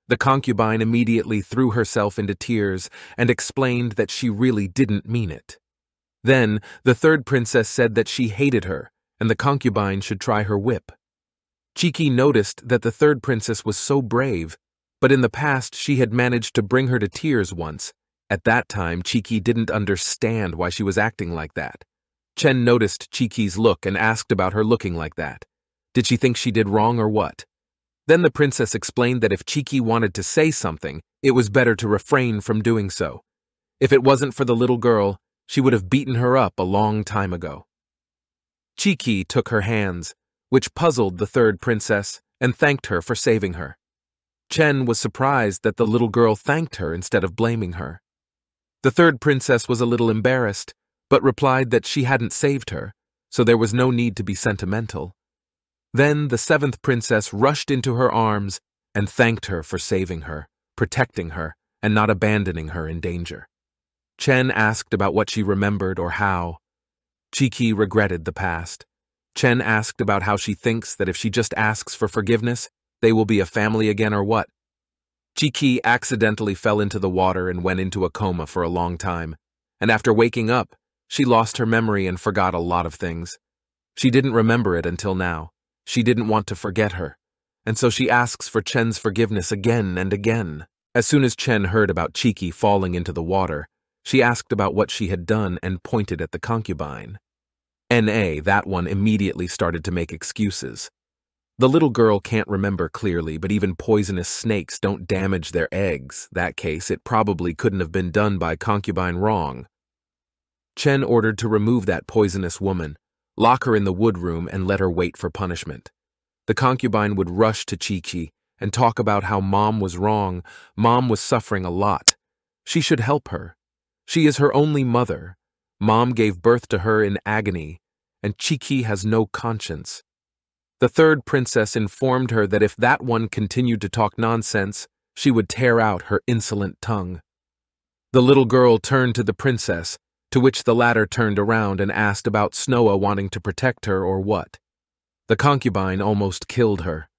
The concubine immediately threw herself into tears and explained that she really didn't mean it. Then the third princess said that she hated her, and the concubine should try her whip. Chiqi noticed that the third princess was so brave, but in the past she had managed to bring her to tears once. At that time, Chiqi didn't understand why she was acting like that. Chen noticed Chiqi's look and asked about her looking like that. Did she think she did wrong or what? Then the princess explained that if Chiqi wanted to say something, it was better to refrain from doing so. If it wasn't for the little girl, she would have beaten her up a long time ago. Chiqi took her hands, which puzzled the third princess, and thanked her for saving her. Chen was surprised that the little girl thanked her instead of blaming her. The third princess was a little embarrassed, but replied that she hadn't saved her, so there was no need to be sentimental. Then the seventh princess rushed into her arms and thanked her for saving her, protecting her, and not abandoning her in danger. Chen asked about what she remembered or how. Chiqi regretted the past. Chen asked about how she thinks that if she just asks for forgiveness, they will be a family again or what. Chiqi accidentally fell into the water and went into a coma for a long time, and after waking up, she lost her memory and forgot a lot of things. She didn't remember it until now. She didn't want to forget her, and so she asks for Chen's forgiveness again and again. As soon as Chen heard about Chiqi falling into the water, she asked about what she had done and pointed at the concubine. N A, that one, immediately started to make excuses. The little girl can't remember clearly, but even poisonous snakes don't damage their eggs. That case, it probably couldn't have been done by Concubine Rong. Chen ordered to remove that poisonous woman, lock her in the wood room, and let her wait for punishment. The concubine would rush to Chiqi and talk about how Mom was wrong. Mom was suffering a lot. She should help her. She is her only mother. Mom gave birth to her in agony, and Chiqi has no conscience. The third princess informed her that if that one continued to talk nonsense, she would tear out her insolent tongue. The little girl turned to the princess, to which the latter turned around and asked about Snowa wanting to protect her or what. The concubine almost killed her.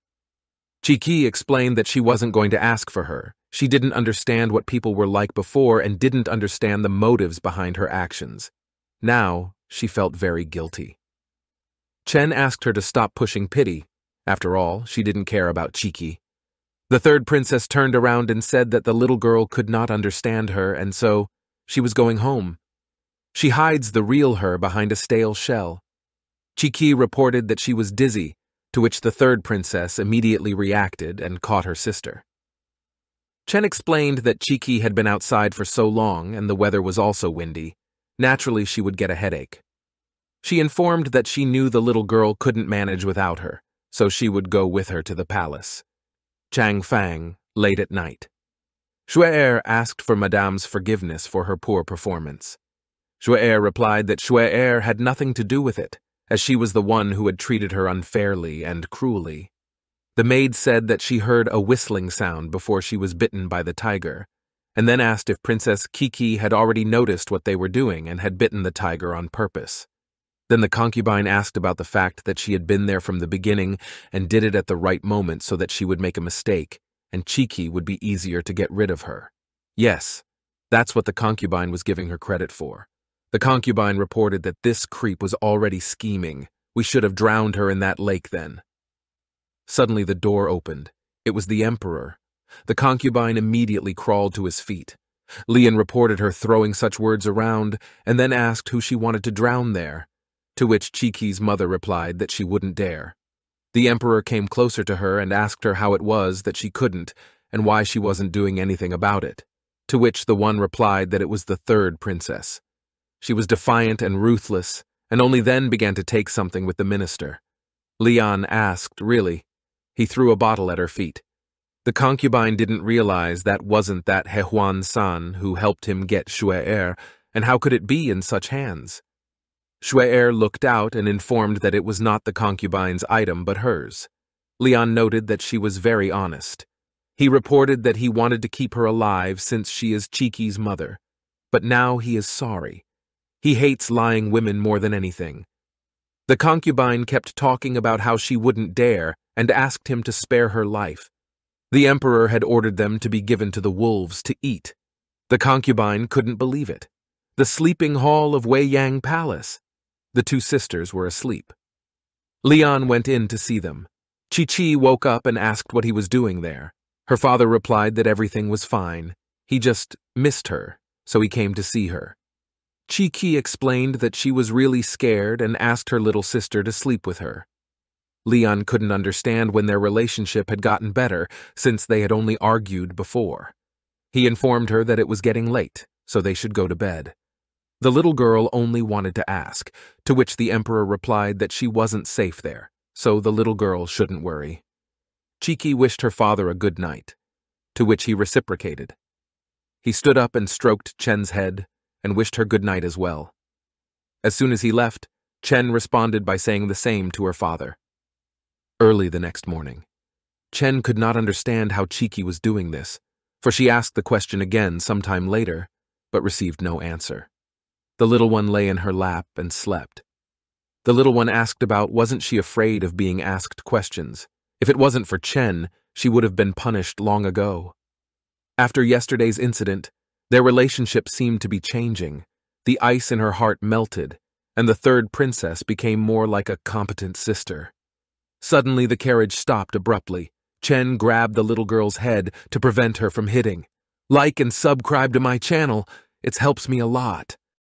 Chiqi explained that she wasn't going to ask for her. She didn't understand what people were like before and didn't understand the motives behind her actions. Now, she felt very guilty. Chen asked her to stop pushing pity. After all, she didn't care about Chiqi. The third princess turned around and said that the little girl could not understand her, and so she was going home. She hides the real her behind a stale shell. Chiqi reported that she was dizzy, to which the third princess immediately reacted and caught her sister. Chen explained that Chiqi had been outside for so long and the weather was also windy. Naturally, she would get a headache. She informed that she knew the little girl couldn't manage without her, so she would go with her to the palace. Changfang, late at night. Shu'er asked for Madame's forgiveness for her poor performance. Shu'er replied that Shu'er had nothing to do with it, as she was the one who had treated her unfairly and cruelly. The maid said that she heard a whistling sound before she was bitten by the tiger, and then asked if Princess Kiki had already noticed what they were doing and had bitten the tiger on purpose. Then the concubine asked about the fact that she had been there from the beginning and did it at the right moment so that she would make a mistake, and Chiqi would be easier to get rid of her. Yes, that's what the concubine was giving her credit for. The concubine reported that this creep was already scheming. We should have drowned her in that lake then. Suddenly the door opened. It was the emperor. The concubine immediately crawled to his feet. Lian reported her throwing such words around and then asked who she wanted to drown there, to which Chiki's mother replied that she wouldn't dare. The emperor came closer to her and asked her how it was that she couldn't and why she wasn't doing anything about it, to which the one replied that it was the third princess. She was defiant and ruthless, and only then began to take something with the minister. Lian asked, really. He threw a bottle at her feet. The concubine didn't realize that wasn't that He Huan San who helped him get Shu'er, and how could it be in such hands? Shu'er looked out and informed that it was not the concubine's item but hers. Lian noted that she was very honest. He reported that he wanted to keep her alive since she is Chiki's mother, but now he is sorry. He hates lying women more than anything. The concubine kept talking about how she wouldn't dare and asked him to spare her life. The emperor had ordered them to be given to the wolves to eat. The concubine couldn't believe it. The sleeping hall of Weiyang Palace. The two sisters were asleep. Lian went in to see them. Chiqi woke up and asked what he was doing there. Her father replied that everything was fine. He just missed her, so he came to see her. Chiqi explained that she was really scared and asked her little sister to sleep with her. Lian couldn't understand when their relationship had gotten better, since they had only argued before. He informed her that it was getting late, so they should go to bed. The little girl only wanted to ask, to which the emperor replied that she wasn't safe there, so the little girl shouldn't worry. Chiqi wished her father a good night, to which he reciprocated. He stood up and stroked Chen's head and wished her good night as well. As soon as he left, Chen responded by saying the same to her father. Early the next morning, Chen could not understand how Chiqi was doing this, for she asked the question again sometime later, but received no answer. The little one lay in her lap and slept. The little one asked about wasn't she afraid of being asked questions. If it wasn't for Chen, she would have been punished long ago. After yesterday's incident, their relationship seemed to be changing. The ice in her heart melted, and the third princess became more like a competent sister. Suddenly the carriage stopped abruptly. Chen grabbed the little girl's head to prevent her from hitting. Like and subscribe to my channel. It helps me a lot.